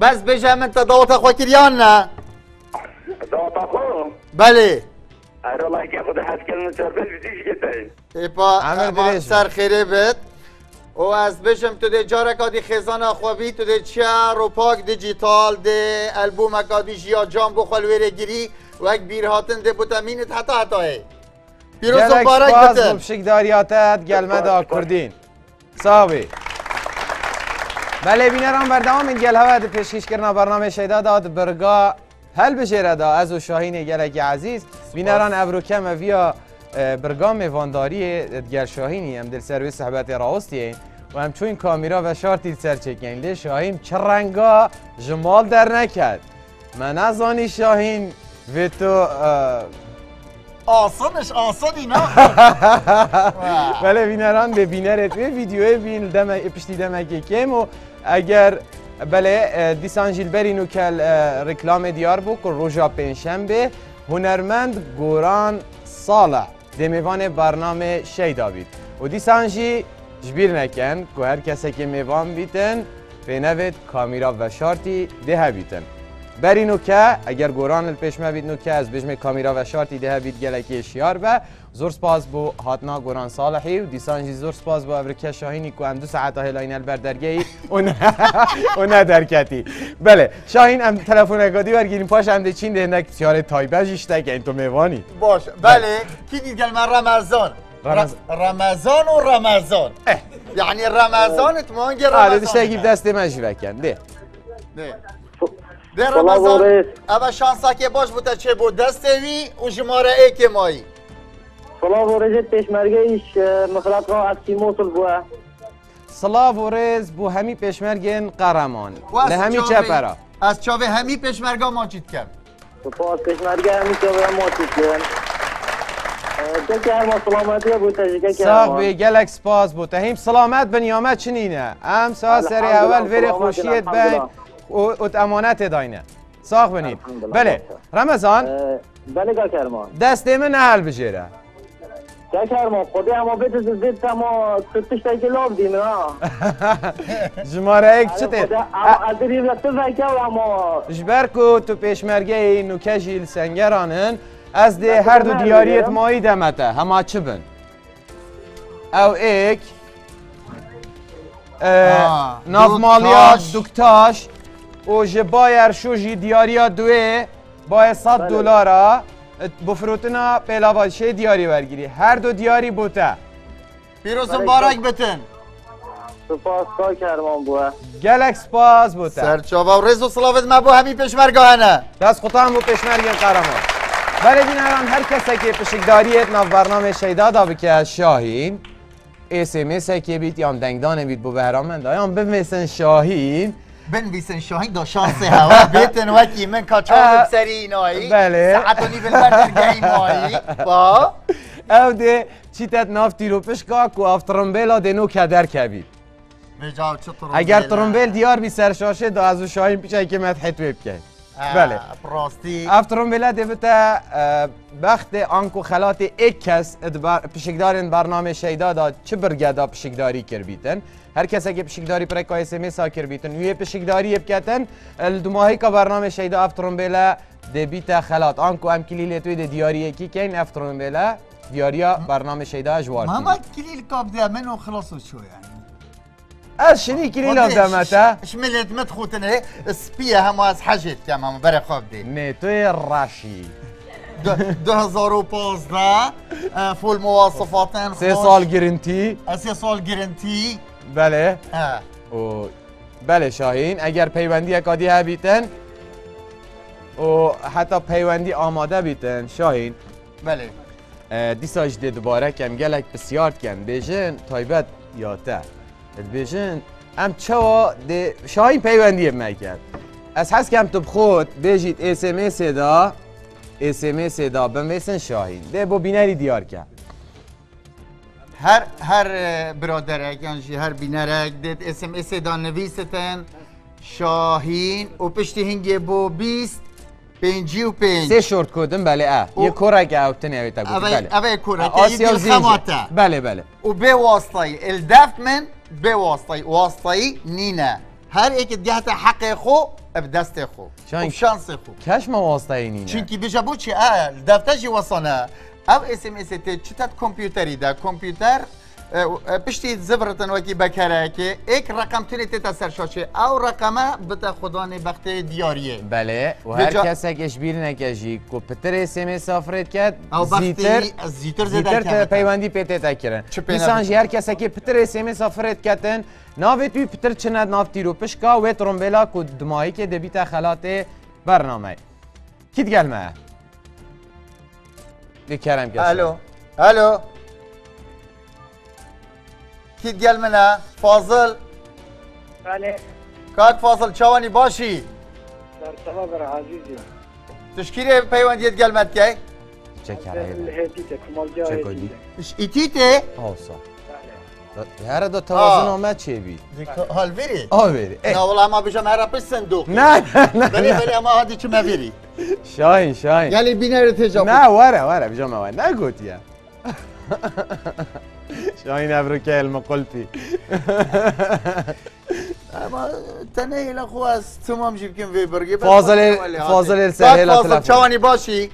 بس بشه من تا داوتا خواه کریان نه داوتا خواه؟ بله ارالله که خود حد کلمه سربل بیدیش گتایی ایپا سر خیره بید و از بشم تو ده جارک آدی خزان آخوابی تو ده چه روپاک دیجیتال ده البوم اکادی جیا جام گو خلویره گیری و اک بیرهاتن ده بوتامینت حتا پیروز و بارک بتن ببشک داریاتت گلمه دا کردین صاحبی بله بینران بردوام این گلهوه ده پیشکش کرنا برنامه شیده داد برگا هل بجیره دا از و شاهین گلک عزیز بینران ابروکم ویا برگام وانداری ادگر شاهینی هم دل سرویس صحبت راوستی و همچون کامیرا و شارتی سر چکین لی شاهین چه رنگا جمال در نکرد من از آنی شاهین و تو آسانش آسانی نه بله بینران به بینرت و ویدیو بین پشتی دمکه کم و اگر بله دیسان جیلبرینو که رکلام دیار بو که روژا پنجشنبه هنرمند گوران صالح دمیوان برنامه شیدا بید و دیسانجی جبیر نکن که هر کسی که میوان بیتن به نوید کامیرا و شارتی ده بیتن بری نوکه اگر گوران پیشمه بید نوکه از بجم کامیرا و شارتی ده بید گلکی شیار به زور سپاس بو هاتنا گوران صالحی و دیسانجی زور سپاس بو ابرکه شاهینی که هم 2 ساعت هلاین البردرگی اون درکتی بله شاهین هم تلفن اگادی برگیریم پاش هم ده چین ده هندک سیاره تایبج اشتک این تو میوانی باش بله کی دید گل من رمزان رمزان و رمزان یعنی رمزان تو مانگی رمزان دشتگیب دست مجوکن ده در رمزان اول شانسا که باش بوده چه بود دسته وی و جماره ایک مایی صلاة وريز پیشمرگیش مخلط را از تیم موصل بوده. صلاة وريز بو همی پیشمرگین قهرمان. لهمی چه پرا؟ از چاوه همی پیشمرگا ماچید کم. سپاس پیشمرگا همی چاوه ماچید کم. که هر ما سلامتی بود تجربه کردم. ساقی گلک سپاس بود. تهیم سلامت بنیامت چنینه. ام ساعت سری اول وری خوشیت بین ات امانت داینه. ساق بنیم. بله. رمضان. بله گاکرما. دست من نهال بجیره. گاکرما خودی اما بیت زدیت اما سرتش تاکی لب دیم نه. جماره یک چته. از دیروز تو فکر اما. جبرکو تو پیشمرگی نوکجیل سنگرانن. از ده هر دو دیاریت مایی دمته همه چی بند او ایک نظمالیات دکتاش او جبایر شو جی دیاریات دوی بای $100 بفروتنا پیلاباشه دیاری ورگیری هر دو دیاری بوته پیروزم بارک بتن سپاس کار کرمان بوه گلک سپاس بوته سرچاوا و رزو سلاوت مبو همی پیشمرگاهنه دست خطان بو پیشمرگین قرمان برای دیناران هر کسی که پشکداریت نو برنامه شیدا دا بکه شاهین SMS که بیت یا دنگدان بیت بو بهرامند یا بنویسن شاهین بنویسن شاهین دا شانس هوا بیتن وکی من کاچار بسری اینایی بله ساعتونی بلبردرگه ایمایی با او ده چیتت نافتی رو پشکا که اف ترمبیلا دنو کدر کبید اگر ترمبیل دیار بی سرشاشه دا از شاهین پیچه که مدحت ویب که بله. براستی. افترام بلده بته بخت آنکو خلات ایک کس پشکدارین برنامه شیدا دا چه برگدا پشکداری کر بیتن هر کسی که پشکداری پر که SMS ها کر بیتن یه پشکداری بکتن دو ماهی که برنامه شیدا افترام بله ده بیت خلات آنکو هم کلیل توی ده دیاری ایکی که این افترام بله دیاریا برنامه شیدا جوار بیتن ماما کلیل کاب ده منو خلاصو شو یعنی از شنی کلی لام دمته شملت مت خوتنه سپیه همه از حجت کم همه بره خواب دی نه توی راشی 2015 فول مواصفاتن خوش 3 سال گرنتی 3 سال گرنتی بله بله شاهین اگر پیوندی اکادی ها بیتن و حتی پیوندی آماده بیتن شاهین بله دیساج ده دوباره کم گلک بسیار کم بیشن تایبت یاته بیشن ام چوا ده شاهین پیوندی میکرد از حس کم تو خود بیجید SMS دا بنویسن شاهین ده بو بینری دیار کرد هر برادرک یعنی هر بینرک دید SMS دا نویستن شاهین و پشتی هنگی بو 20 55 سه شورت کدم بله یه کورک اوتن اویتا گفت بله اوی کورک آسیا زینجه بله و به واسطه الدفت من به واسطه نینا هر ایک دیهت حق خو بدست خو و شانس خو کاش ما واسطه نینا چونکی بیجا بو چی دفتاجی واسانه او SMS ته چتت کمپیوتری ده کمپیوتر پشتی زبرتن وکی بکره که ایک رقم تونه تیتا سرشاشه او رقمه بتا خدان بخت دیاریه بله و هر کسی کش بیل نکشی که پتر SMS آفرید کرد زیتر پیوندی پیتیتا کرن میسانجی هر کسی که پتر SMS آفرید کردن ناوی توی پتر چند نافتی رو پشکا و ترمبیلا که دمایی که دبیتا خلات برنامه کیت گلمه؟ دیکرم کسی الو کیت گل منه؟ فاضل؟ بله کات فاضل چوانی باشی؟ در سما بر عزیزی تشکیره پیوندیت گلمت که؟ چه کره هیتیته کمال جا هیتیته ایتیته؟ آسا هر دو توازن آمد چه بید؟ حال بری؟ بری نه والا اما بیشم هر پیش صندوق نه بری اما هادی چه مبری؟ شاهین یعنی بینر تجاب نه وره بیشم اوان نگوتیم شاهین ابروکه علم قلبی اما تنه ایلا خواه از تمام جیب کن ویبرگی فاضل السهل فاضل چوانی باشی؟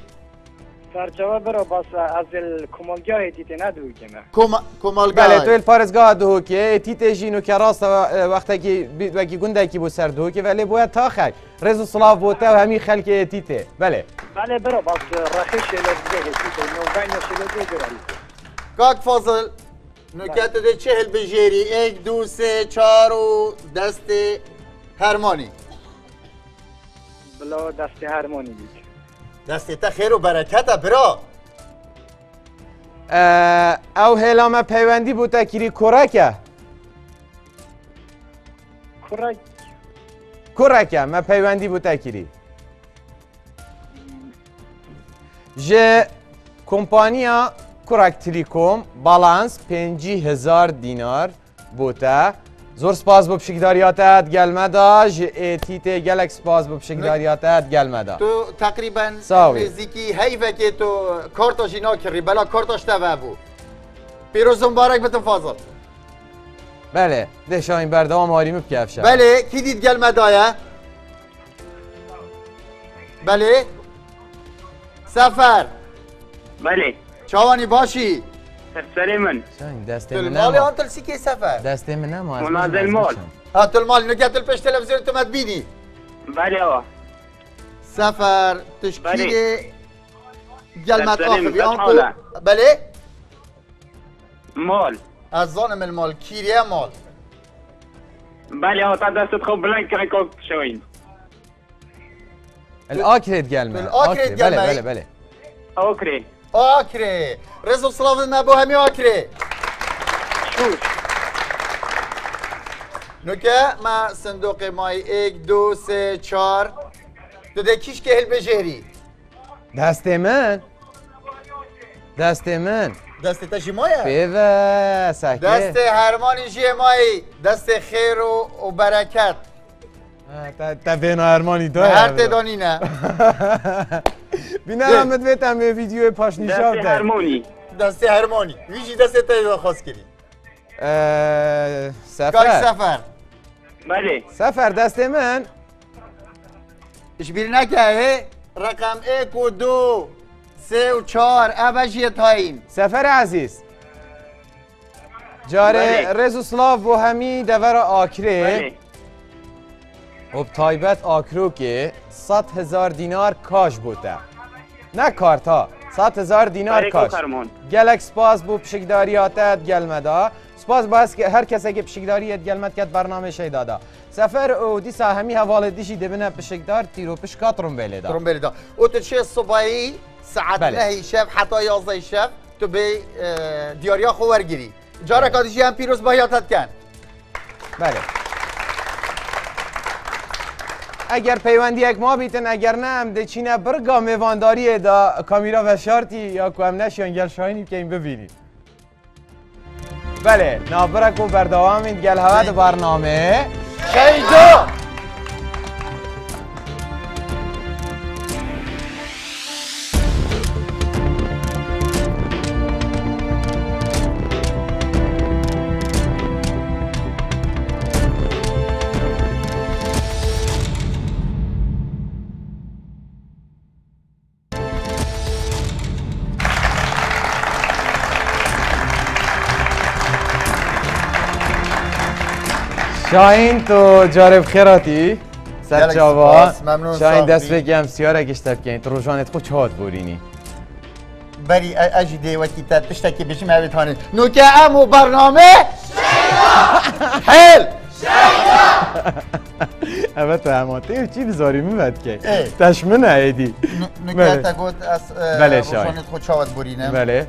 سرچوه برو باس از کمالگاه ایتیتی ندوی کنه کمالگاه بله تو الفارزگاه دوه که ایتیتی جینو که راست وقتی که وکی گنده که بو سر دوه که ولی باید تا خک رزو صلاف بوته و همین خلک ایتیتی بله برو باس رخش شلوزگه ایتیتی نوگین شلوزگه برو کاک فاضل نکته ده 40 بجیری 1 2 3 4 و دست هرمانی بلا دست هرمانی بید دست تا خیر و برکت برا او هلام پیوندی بوده کری کرکه کرک کرکه ما پیوندی بوده کری ج کمپانیا کرک تلیکوم بالانس 5,000 دینار بوده. زور سپاس بو پشکداریاتت گلمدا ج ایتیت گلک سپاس بو پشکداریاتت گلمدا. تو تقریبا نزدیکی حیفه که تو کارتاش اینا کردی بلا کارتاش تبع بود. پیروز مبارک بتون فاضل. بله دشاین بردام آریمو بکفشه. بله کی دید گلمدایا؟ بله سفر. بله چاوانی باشی؟ سليمان دستي من المال انت لسيكي سفر دستي من المال ونازل المال هات المال نقات البش تلفزيون انت ما تبيني بالي اه سفر تشكيلي قال ما تاخذ بالي مال الظلم المال كيريا مال بالي اه تعدى تدخل بلانك ريكورد شوين الاكريت قال ما الاكريت قال ما بالي بالي اوكري آکره رزق سلام ما به همی آکره شوش نکه ما صندوق مای 1 2 3 4 دودکیش که هل به جهری دست من دست تشی مایه بیوه سکه دست هرمان جی مای دست خیر و برکت تا بین هرمانی داره هر تدانی نه بینه همت بهتم به ویدیو پاش نشان دست هرمانی دست هرمانی ویژی دست تایید خواست کردی سفر بله سفر دست من اشبیر نکه رقم 1 و 2 3 و 4 اوشی تاین سفر عزیز جاره رزوسلاو و همی دور آکره و تایبت آکرو که 100,000 دینار کاش بوده نه کارتا 100,000 دینار کاش گلک سپاس بو پشکداریاتت گلمدا سپاس باز که هر کسی که پشکداریت گلمد کد برنامه شی دادا سفر او دیسا همی حواله دیشی دبنه پشکدار تیرو پشکا ترومبیلی دا او تو چه صبحی ساعت نهی شب حتی 11 شب تو به دیاریا خورگیری جارا کادیشی هم پیروز بایاتت کن بله اگر پیوندی یک ما بیتن اگر نه هم ده چینه برگا میوانداری دا کامیرا و شارتی یا که هم نشیان گل شاینید که این ببینید بله نابرک و بردوامید گل هوت برنامه شیدو شاین تو جارب خیراتی سر جاوا شاین دست بگم سیاره گشتب کنی تو روشانت خود چهات بورینی بری اجیده و کتت پشتکی بشیم عبید هانه نوکه امو برنامه شیدا حل شیدا اوه تو هماته او چی بزاری میبد که تشمن عیدی نوکه تا گود از روشانت خود چهات بورینم بله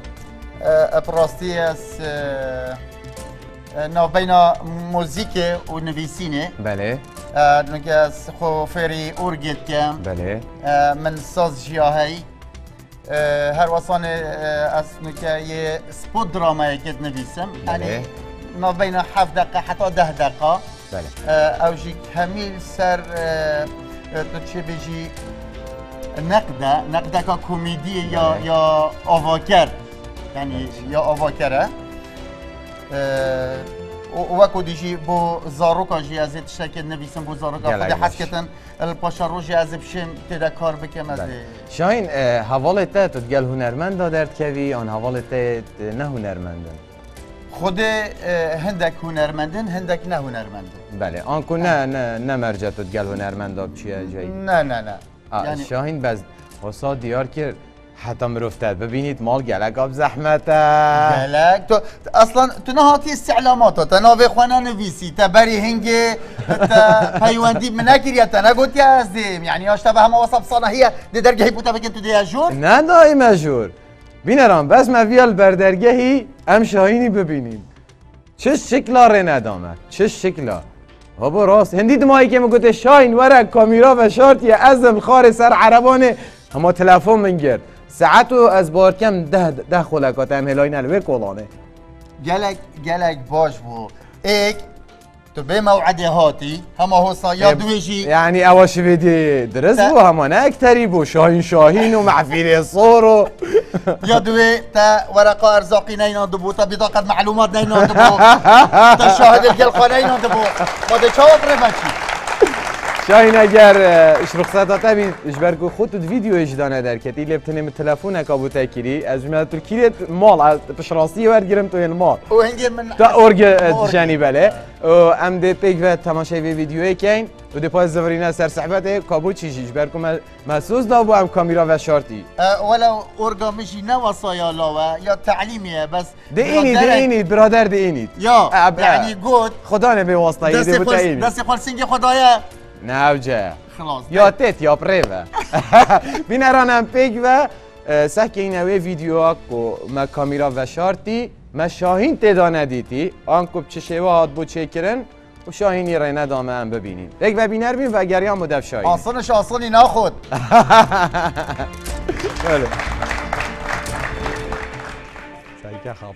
اپراستی از نوبینا موزیک و نویسینه بله نگه از خو فری اورگیت کم بله من ساز جیاهی هر واسانه از نگه یه سپود درامایی که نویسم بله نوبینا 7 دقیقه حتی 10 دقیقه بله اوجی همیل سر تو چه بجی نقده که کمدی یا آواکر یعنی یا آواکره وكو ديجي بو زاروكا جي ازي تشتكي نبيسم بو زاروكا خدي حسكتن الباشا رو جي ازي بشم تدا كار بكم ازي شاين حوالته تتقال هنرمند دارت كوي ان حوالته نه هنرمندن خود هندك هنرمندن هندك نه هنرمندن بله ان كو نه مرجع تتقال هنرمند داب چي جاي نه يعني شاين بس وسا ديار كير حتى مروفتت ببینید مال گلک آب زحمته گلک تو اصلا تو نهاتی استعلاماتا تا ناوه خوانه نویسی تا بری هنگه تا پیواندی منکریه تا نگوتی هستیم یعنی هاشتا به همه واسب صانحیه ده درگهی بوتا بکن تو دیه جور؟ نه دایی مجور بینران بس مویال بردرگهی ام شاهینی ببینیم چه شکلا رند آمد چه شکلا بابا راست هندید مایی که میگوته شاین ورک کامیرا و شارتیه ازم خار سر عربانه همه تلفون منگرد ساعتو از بارکم ده خلکات هم هلای نلوه کلانه گلک باش بو ایک تو به موعده هاتی همه حسایا دویشی یعنی اواش بدی درست بو همه نه اکتری بو شاهین و معفیر صور و یا دوی تا ورقه ارزاقی نیناند بو تا بطاقه معلومات نیناند بو تا شاهد الجلقه نیناند بو ماده چاوت رفنچی شاهین اگر اش رخصتات بین اش برگو خودت ویدیو اش دانه درکت ایلی بتنیم تلفون اکابو تکیری از جمعه ترکیریت مال از پشراستی ورگیرم توی المال او هنگیر من تا ارگ جانی بله ام ده پیگ و تماشای ویدیو کن و ده پای زورینه سر صحبته کابو چیشیش برگو محسوس دا بو هم کامیرا و شارتی ولو ارگا میشی نه وصایا لاوه یا تعلیمیه بس ده اینی برادر ده اینید یا یعنی گود خدا نبه واسطایی ده بوتا اینید دستی خالسینگ خدایه ناوجه خلاص یا تت یا پریوه بینرانم پیگ و سکه این اوی ویدیو ها که ما کامیرا و شارتی ما شاهین تدا ندیتی آنکوب چه شیوه هات بو چه کرن و شاهینی را ندامه هم ببینیم یک و بینر بین و گریان مدف شاهین آسانش آسانی نخود سکه خواب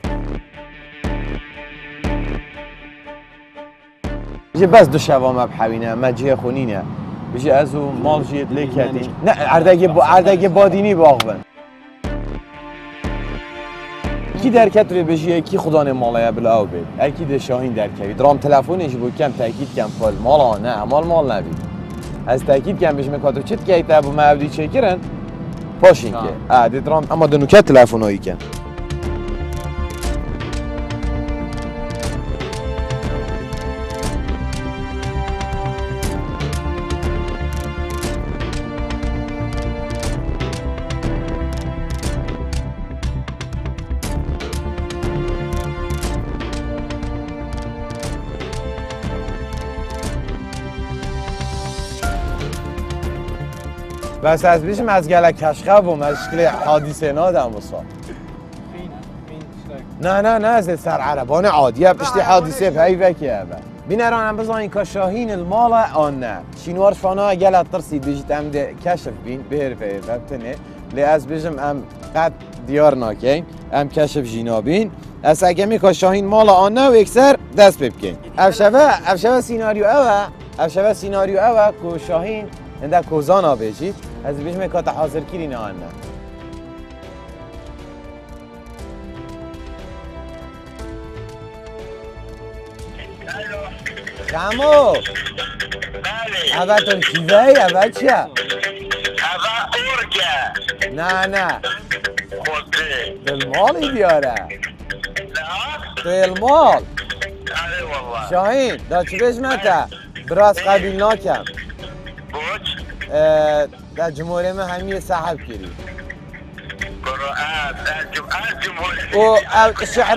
بجی بس دو شوام بحوینه مجیه خونینه بجی از او مال جید لی کردی نه اردگ بادینی باغ بند کی درکت روی بجی کی خدان مالایه بلاو بید اکی ده شاهین درکوی درام تلفونش بود کم تاکید کم فال مالا نه همال مال نبید از تاکید کم بجمه کاتو چید که ایتا ابو معبدی چه کرن پاشین که ده درام اما ده نوکت تلفون هایی کن بس از بیشم از گلک کشخه بوم از شکل حادیثه نادم بسا نه از سر عربان عادیه پشتی حادیثه بایی وکیه با بینرانم بزنین که شاهین الماله آن نه شینوار فانا گلت ترسی دیجیت هم ده کشف بین بهر بهر ببتنه لی از بیشم هم قد دیار ناکین هم کشف جینا بین از اگمی که شاهین ماله آن نه و اکسر دست ببکین افشبه سیناریو اوه که شاهین انده کوزانا بیشید از بیشمه که تحاضر کیری نه آنه کمو اوه تون کیوهی اوه چیه؟ اوه ارگه نه خوده دلمالی بیاره نه؟ دلمال آره والله شاهین دا چی بیشمه تا براس قبیل ناکم در جمهوری ما همیه صاحب کری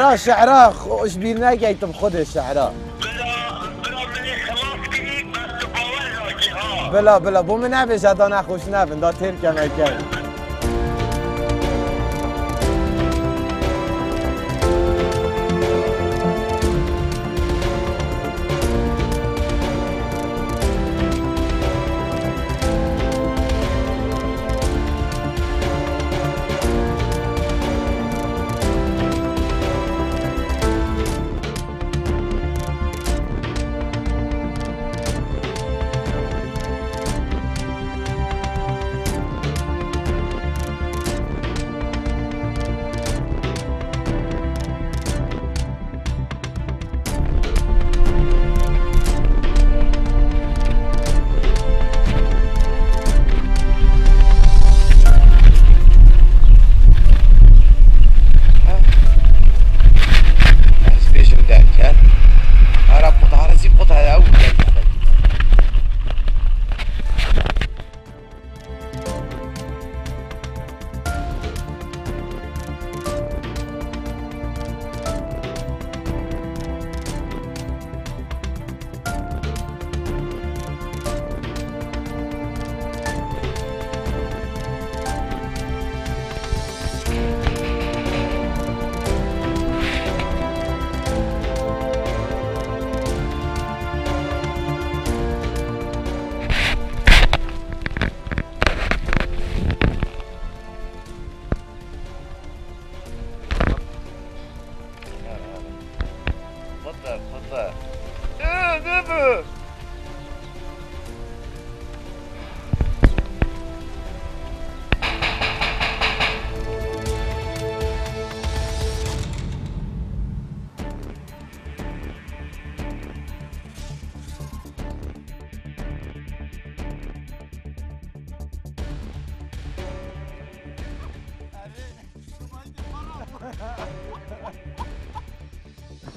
از شعرها خوش بیر نگه تم خود شعرها بلا بو من نبیش ادا نخوش نبین دا تیر کمه کرد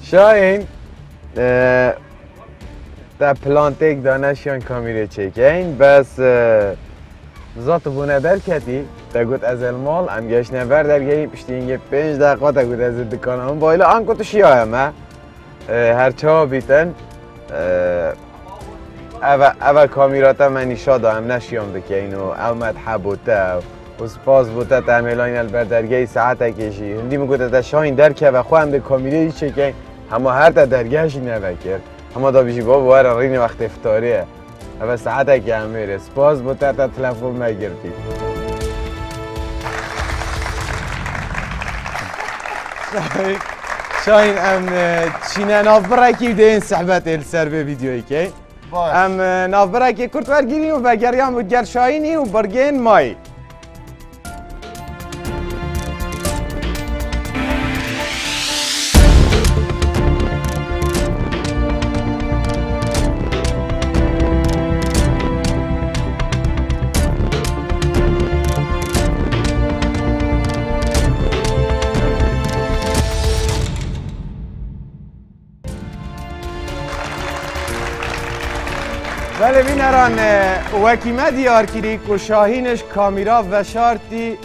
شاهین در پلانته یک دانشیان کامیره چکین بس زات بونه درکتی تا گوت از المال ام گشت نفر درگی پشتی اینگه 5 دقیقه تا گوت از دکان هم بایلا آن کتو شیاه همه هر چه بیتن اول کامیراتا منی شاد هم نشیام بکین و اومد حبوتا و سپاس بوتا تعمیلان البر درگی ساعت کشی هندی مگوتا تا شاین درکه و خواهم ده کامیره چکین همه هر تا درگهشی نبکر همه دا بیشی بابا وارا رین وقت افتاریه اول ساعته که هم میره سپاس بوتا تا تلفون مگردی شاهين ام چینه نافبرکی ده این صحبت ال سر به ویدیویی که ام نافبرکی کرد ورگیری و بگریان بود گر شاهینی و برگین مای بله بینران وکیمه دیار کری که شاهینش کامیرا و شارتی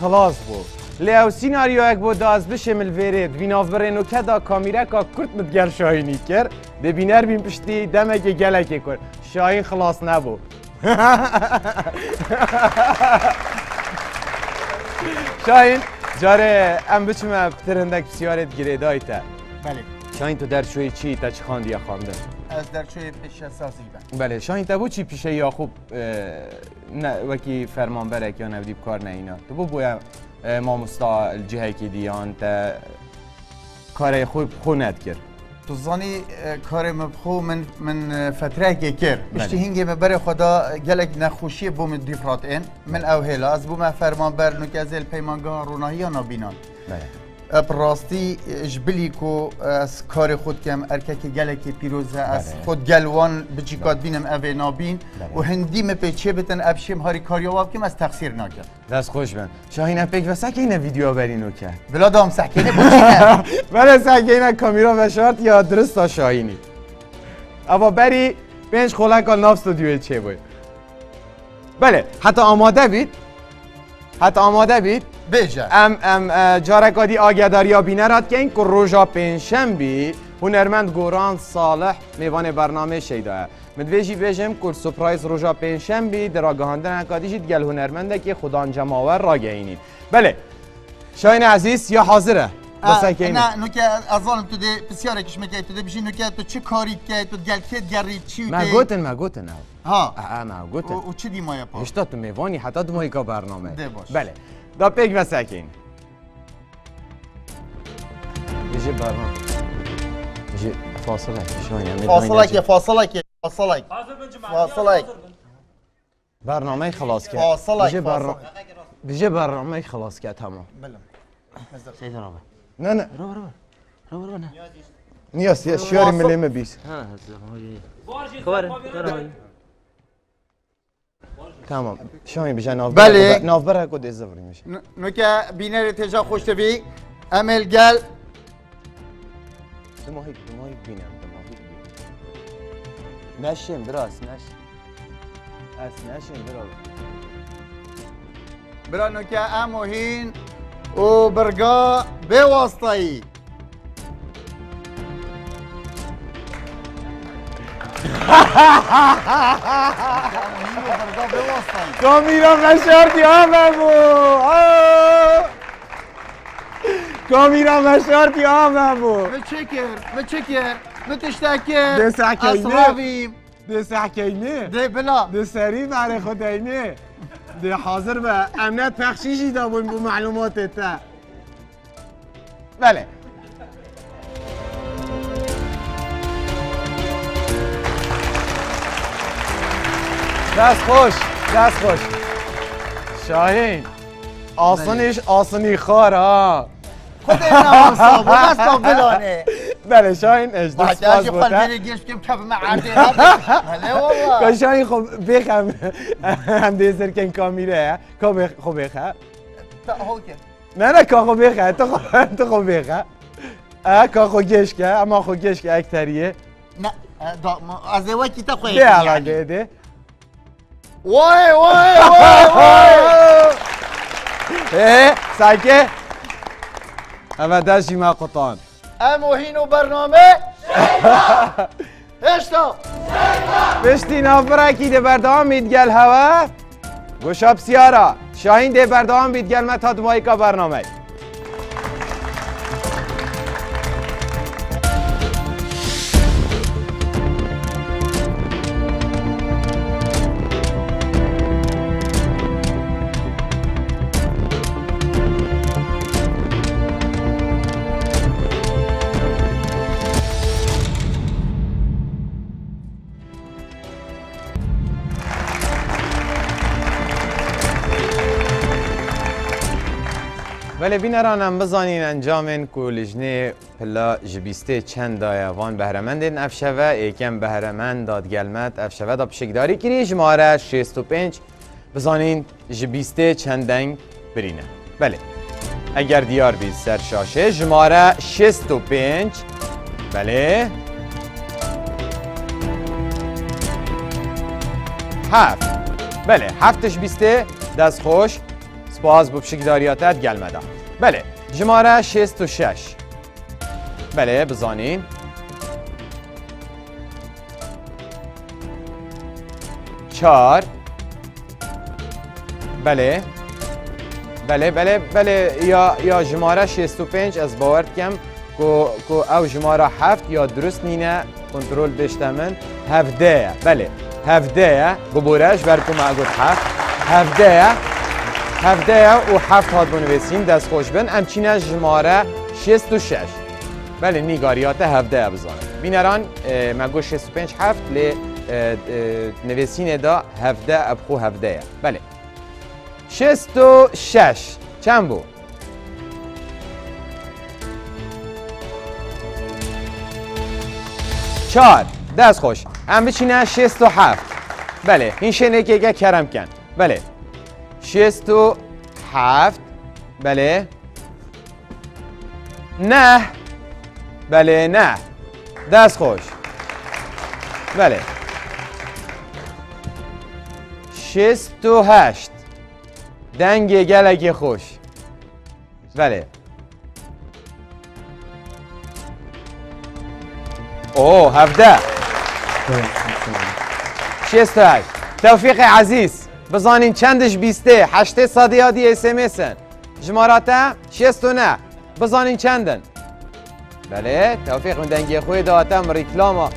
خلاص بود لیو سیناریو یک بود از بشه ملویرد ویناف برنو که دا کامیرا که کرد مدگر شاهینی کرد ده بینر بین پشتی دمه که گلکه کرد شاهین خلاص نبود شاهین جاره ام بچمه پترندک بسیارت گریدای تا بله شاهین تو در شوی چی تا چی خاندی یا خانده؟ از درچه پیش سازی بند بله شاهین تا بود چی پیشه یا خوب وکی فرمان برک یا نودیب کار نه اینا تو بود باید ما مستا جهه که دیان تا کار خوب خوند کرد تو زانی کار مبخو من فتره که کرد اشتی هنگی مبر خدا گلک نخوشی بوم دیفرات این من اوهلا از بوم فرمان بر نوک از پیمانگاه روناهی یا نابینان بله براستی جبلی کو از کار خود کم ارکک گلکی پیروزه از خود گلوان بچیکات بینم اوه نابین و هندی مپیچه بتن ابشم هاری کاریو واف کم از تقصیر نکرد دست خوش بند شاهین اپک و سکینه ویدیو برینو کرد بلا دام سکینه بچینه بله سکینه کامیرا و شارت یا درست تا شاهینی اما بری پنج خولکال ناف استودیو چه بود بله حتی آماده بید بجا ام جارکادی آگهداریا بینرات که این که روژا پنجشنبه هنرمند گوران صالح میوان برنامه شیداه مدویجی بجم که سپرایز روژا پنجشنبه در آگهاندن اکادیشید گل هنرمنده که خودان جماور را گینید بله شاهین عزیز یا حاضره نه نکه از آن تو ده بسیاره کشمکی تو ده بیشی نکه تو چه کاری که تو گلکت گری چیو ده مگوتن ها مگوتن و چه دیمایه پا هشتا تو میوانی حتی دمایی که برنامه بله دا پیک و سکین بیشه برمان بیشه فاصله که برنامه خلاص کرد بیشه برنامه خلاص کرد تمام بله سید رابر نه رابر نه نیاز یه شیاری ملیمه بیس خبره تمام شاهین بشه نافبره کد از زفری میشه نوکه بینر تجا خوشت بی امل گل دماغی بینم نشیم برا نوکه اموهین و برگا به واسطایی کامیرا و شارتی آممو بچکر نتشتکر ده سحکینه ده بلا ده سری بر خودینه ده حاضر به امنت پخشیشی دا بون به معلوماتت تا بله دست خوش شاهین آسانی خوار ها خود این آسان بود دستا بلانه بله شاهین اجدو سپاس بوده باید هشی گیرش کم کم معرده بله والا که شاهین خب بخم هم دیزر کن کامیره خب بخم تا هول کن نه که خب بخم تو خب بخم اكا خوجشكا اما خوجشك اكثريه لا ازواج تاخوي دي على دي واي واي واي ايه ساكه اما داشي ما قطان امو هينو برنامه هشتا بشتی نافره کی ده بردام میدگل هوا گوشاب سیارا شاهین ده بردام بیدگل متا دمایکا برنامه ولی بینرانم بزانین انجامین که لجنه پلا جبیسته چند دایوان بهرمندین افشوه ایکم بهرمند دادگلمت افشوه دا پشکداری کری جماره 65 بزانین جبیسته چند دنگ برینه بله اگر دیار بید سر شاشه جماره 65 بله 7 بله 7 جبیسته دست خوش سپاس با پشکداریاتت گلمده بله جماره 66 بله بزانین چار بله بله بله بله یا جماره 65 از باورد کم که او جماره 7 یا درست نینه کنترل بشتمن 17 بله 17 گبورش برکم اگود 7 17 هفته و هفت هات بنویسیم دست خوش بن امچینه جماره 66 بله نیگاریات هفته بزانه بینران مگو 65 هفت لی نویسین دا هفته ابخو هفته بله 66 چند بو؟ چار دست خوش امچینه 67 بله این شنه که اگه کرم کن بله 67 بله نه بله نه دست خوش بله 68 دنگ گلک خوش بله اوه 17 68 توفیق عزیز بزانین چندش بیسته هشته صدیادی اسمسن جماراته 69 بزانین چندن بله توفیق من دنگی خوی داتم ریکلاما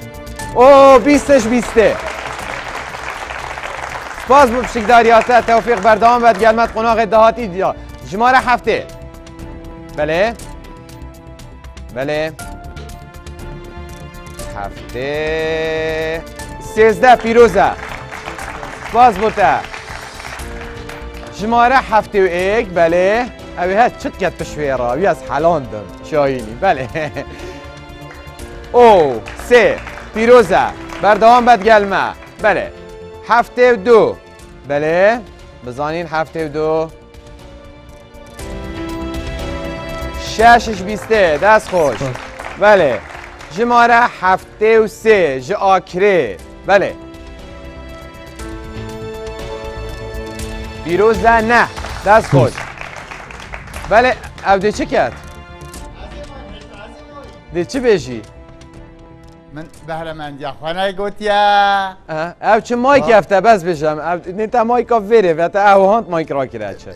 او بیستش بیسته سپاس بو پشکداریاته توفیق بردام و گلمت قناق دهاتی دیا جماره 7 بله بله 7 13 پیروزه باز بوده جماره 7 بله اوی هست چط گد بشویره اوی از حلاندم شاینی بله او 3 پیروزه بردوام بد گلمه بله 7 و 2 بله بزانین 7 و 2 6 بیسته دست خوش بله جماره 7 و 3 جاکره بله پیروز نه دست خوش بله او ده چه کرد؟ ده چه بشی؟ من بهرمند یا خانه گوتیا او چه مایک هفته بس بشم نه تا مایک ها وره و تا او هاند مایک را کرد چه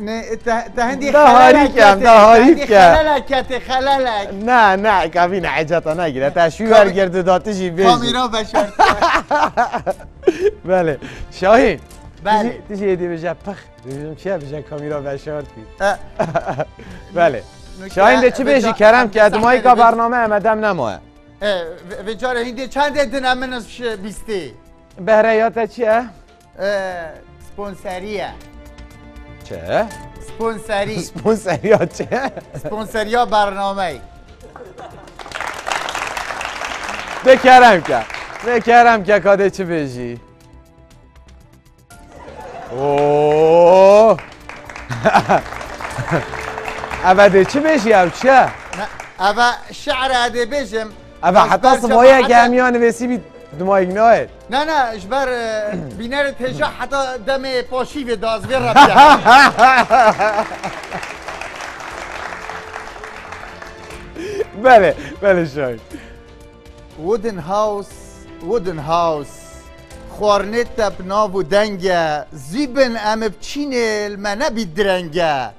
نه تا هندی خلالک هندی خلالک نه نه کافی نه عجتا نگیره تا شوی برگرده داتشی بشی کامیرا بشرد بله شاهین بله دیگه یه دیوژن پخ دیوژن چیه بیژن کامیرا بشار بید بله شاهین ده چی بیشی کرم که ادمایی که برنامه امدم نماه و جاره هنده چند ادن امنش بیسته بهرهیاته چیه؟ سپونسریه چه؟ سپونسری سپونسریات چه؟ سپونسریا برنامه ده کرم که ده کرم که کاده چی بیشی اوه اوه چی بشی او چه؟ نه اوا الشعر هذا بجم اوا حتى صبايا كاميون وسی بی دمایگناه نه اجبر بینر تجا حتی دم پاشی و دازویر را بیاد بله بله شاید وودن هاوس وودن هاوس خوارنتا بنابو دنگه زیبن ام بچینه منه بیدرنگه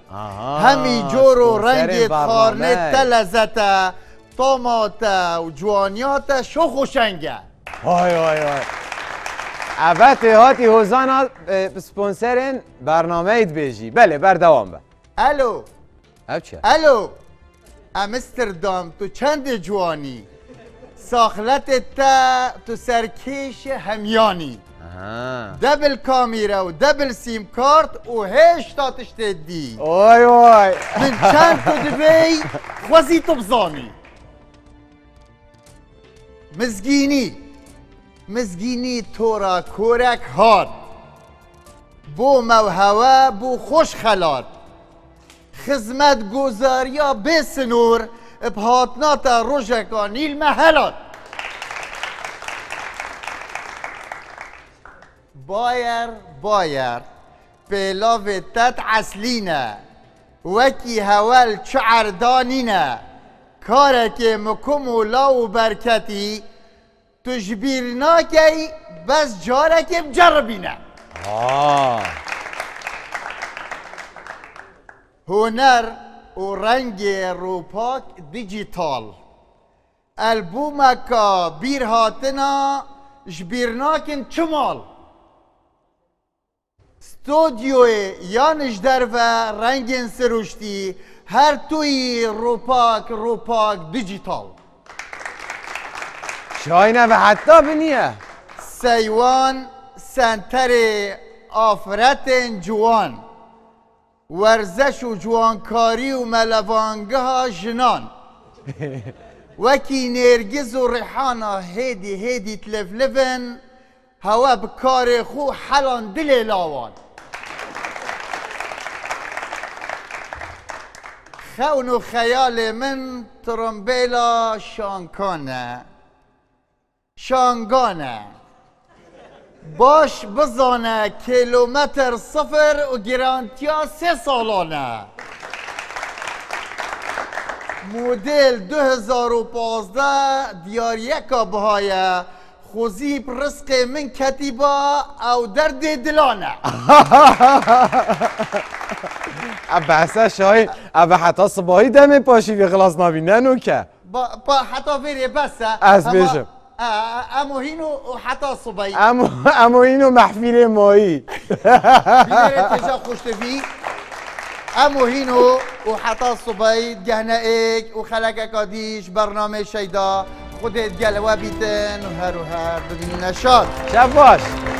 همی جورو رنگ خوارنتا لذتا طماتا و جوانیاتا شو خوشنگه های های های اوت هاتی هوزانا سپونسرین برنامه اید بیجی بله بردوام با الو او چه؟ الو امستردام تو چند جوانی ساخلت تا تو سرکیش همیانی دبل کامیرا و دبل سیم کارت و هشتا تشته دی اوی اوی من چند تو دبی خوزی تو بزانی مزگینی مزگینی تو را کورک هار بو موهوه بو خوش خلار خزمت گوزاریا به سنور بهاتنات روژکانی المهلات بایر بایر پیلاوتت عسلینه وکی هول چعردانینه کارک مکم و لاو برکتی تجبیر ناکی بس جارک بجربینه هنر و رنگ روپاک دیجیتال البومکا بیر هاتنا جبیرناکن چمال ستودیوی یانش در و رنگن سروشتی هر توی روپاک روپاک دیجیتال شاینه و حتی بینیه سیوان سنتر آفرتن جوان ورزش و جوانکاری و ملوانگه ها جنان وکی نرگز و ریحانا هیدی هیدی تلفلفن هوا بکار خو حلان دل لاوان خون و خیال من ترمبیلا شانکانه شانگانه باش بزانه کیلومتر صفر و گرانتیا 3 سالانه مدل 2015 دیار یکا بهایه خوزیب رزق من کتیبا او درد دلانه بحثه شاید او حتی صباحی دم پاشی و خلاص نبینه نو که با حتی بره بسه از بشم امو هینو حتا صبایی امو هینو محفیل مایی بینره تجا خوشتفی امو هینو حتا صبایی گهنه ایک و خلق اکادیش برنامه شیدا خودت گلوه بیتن و هر ببینی نشاد شب باش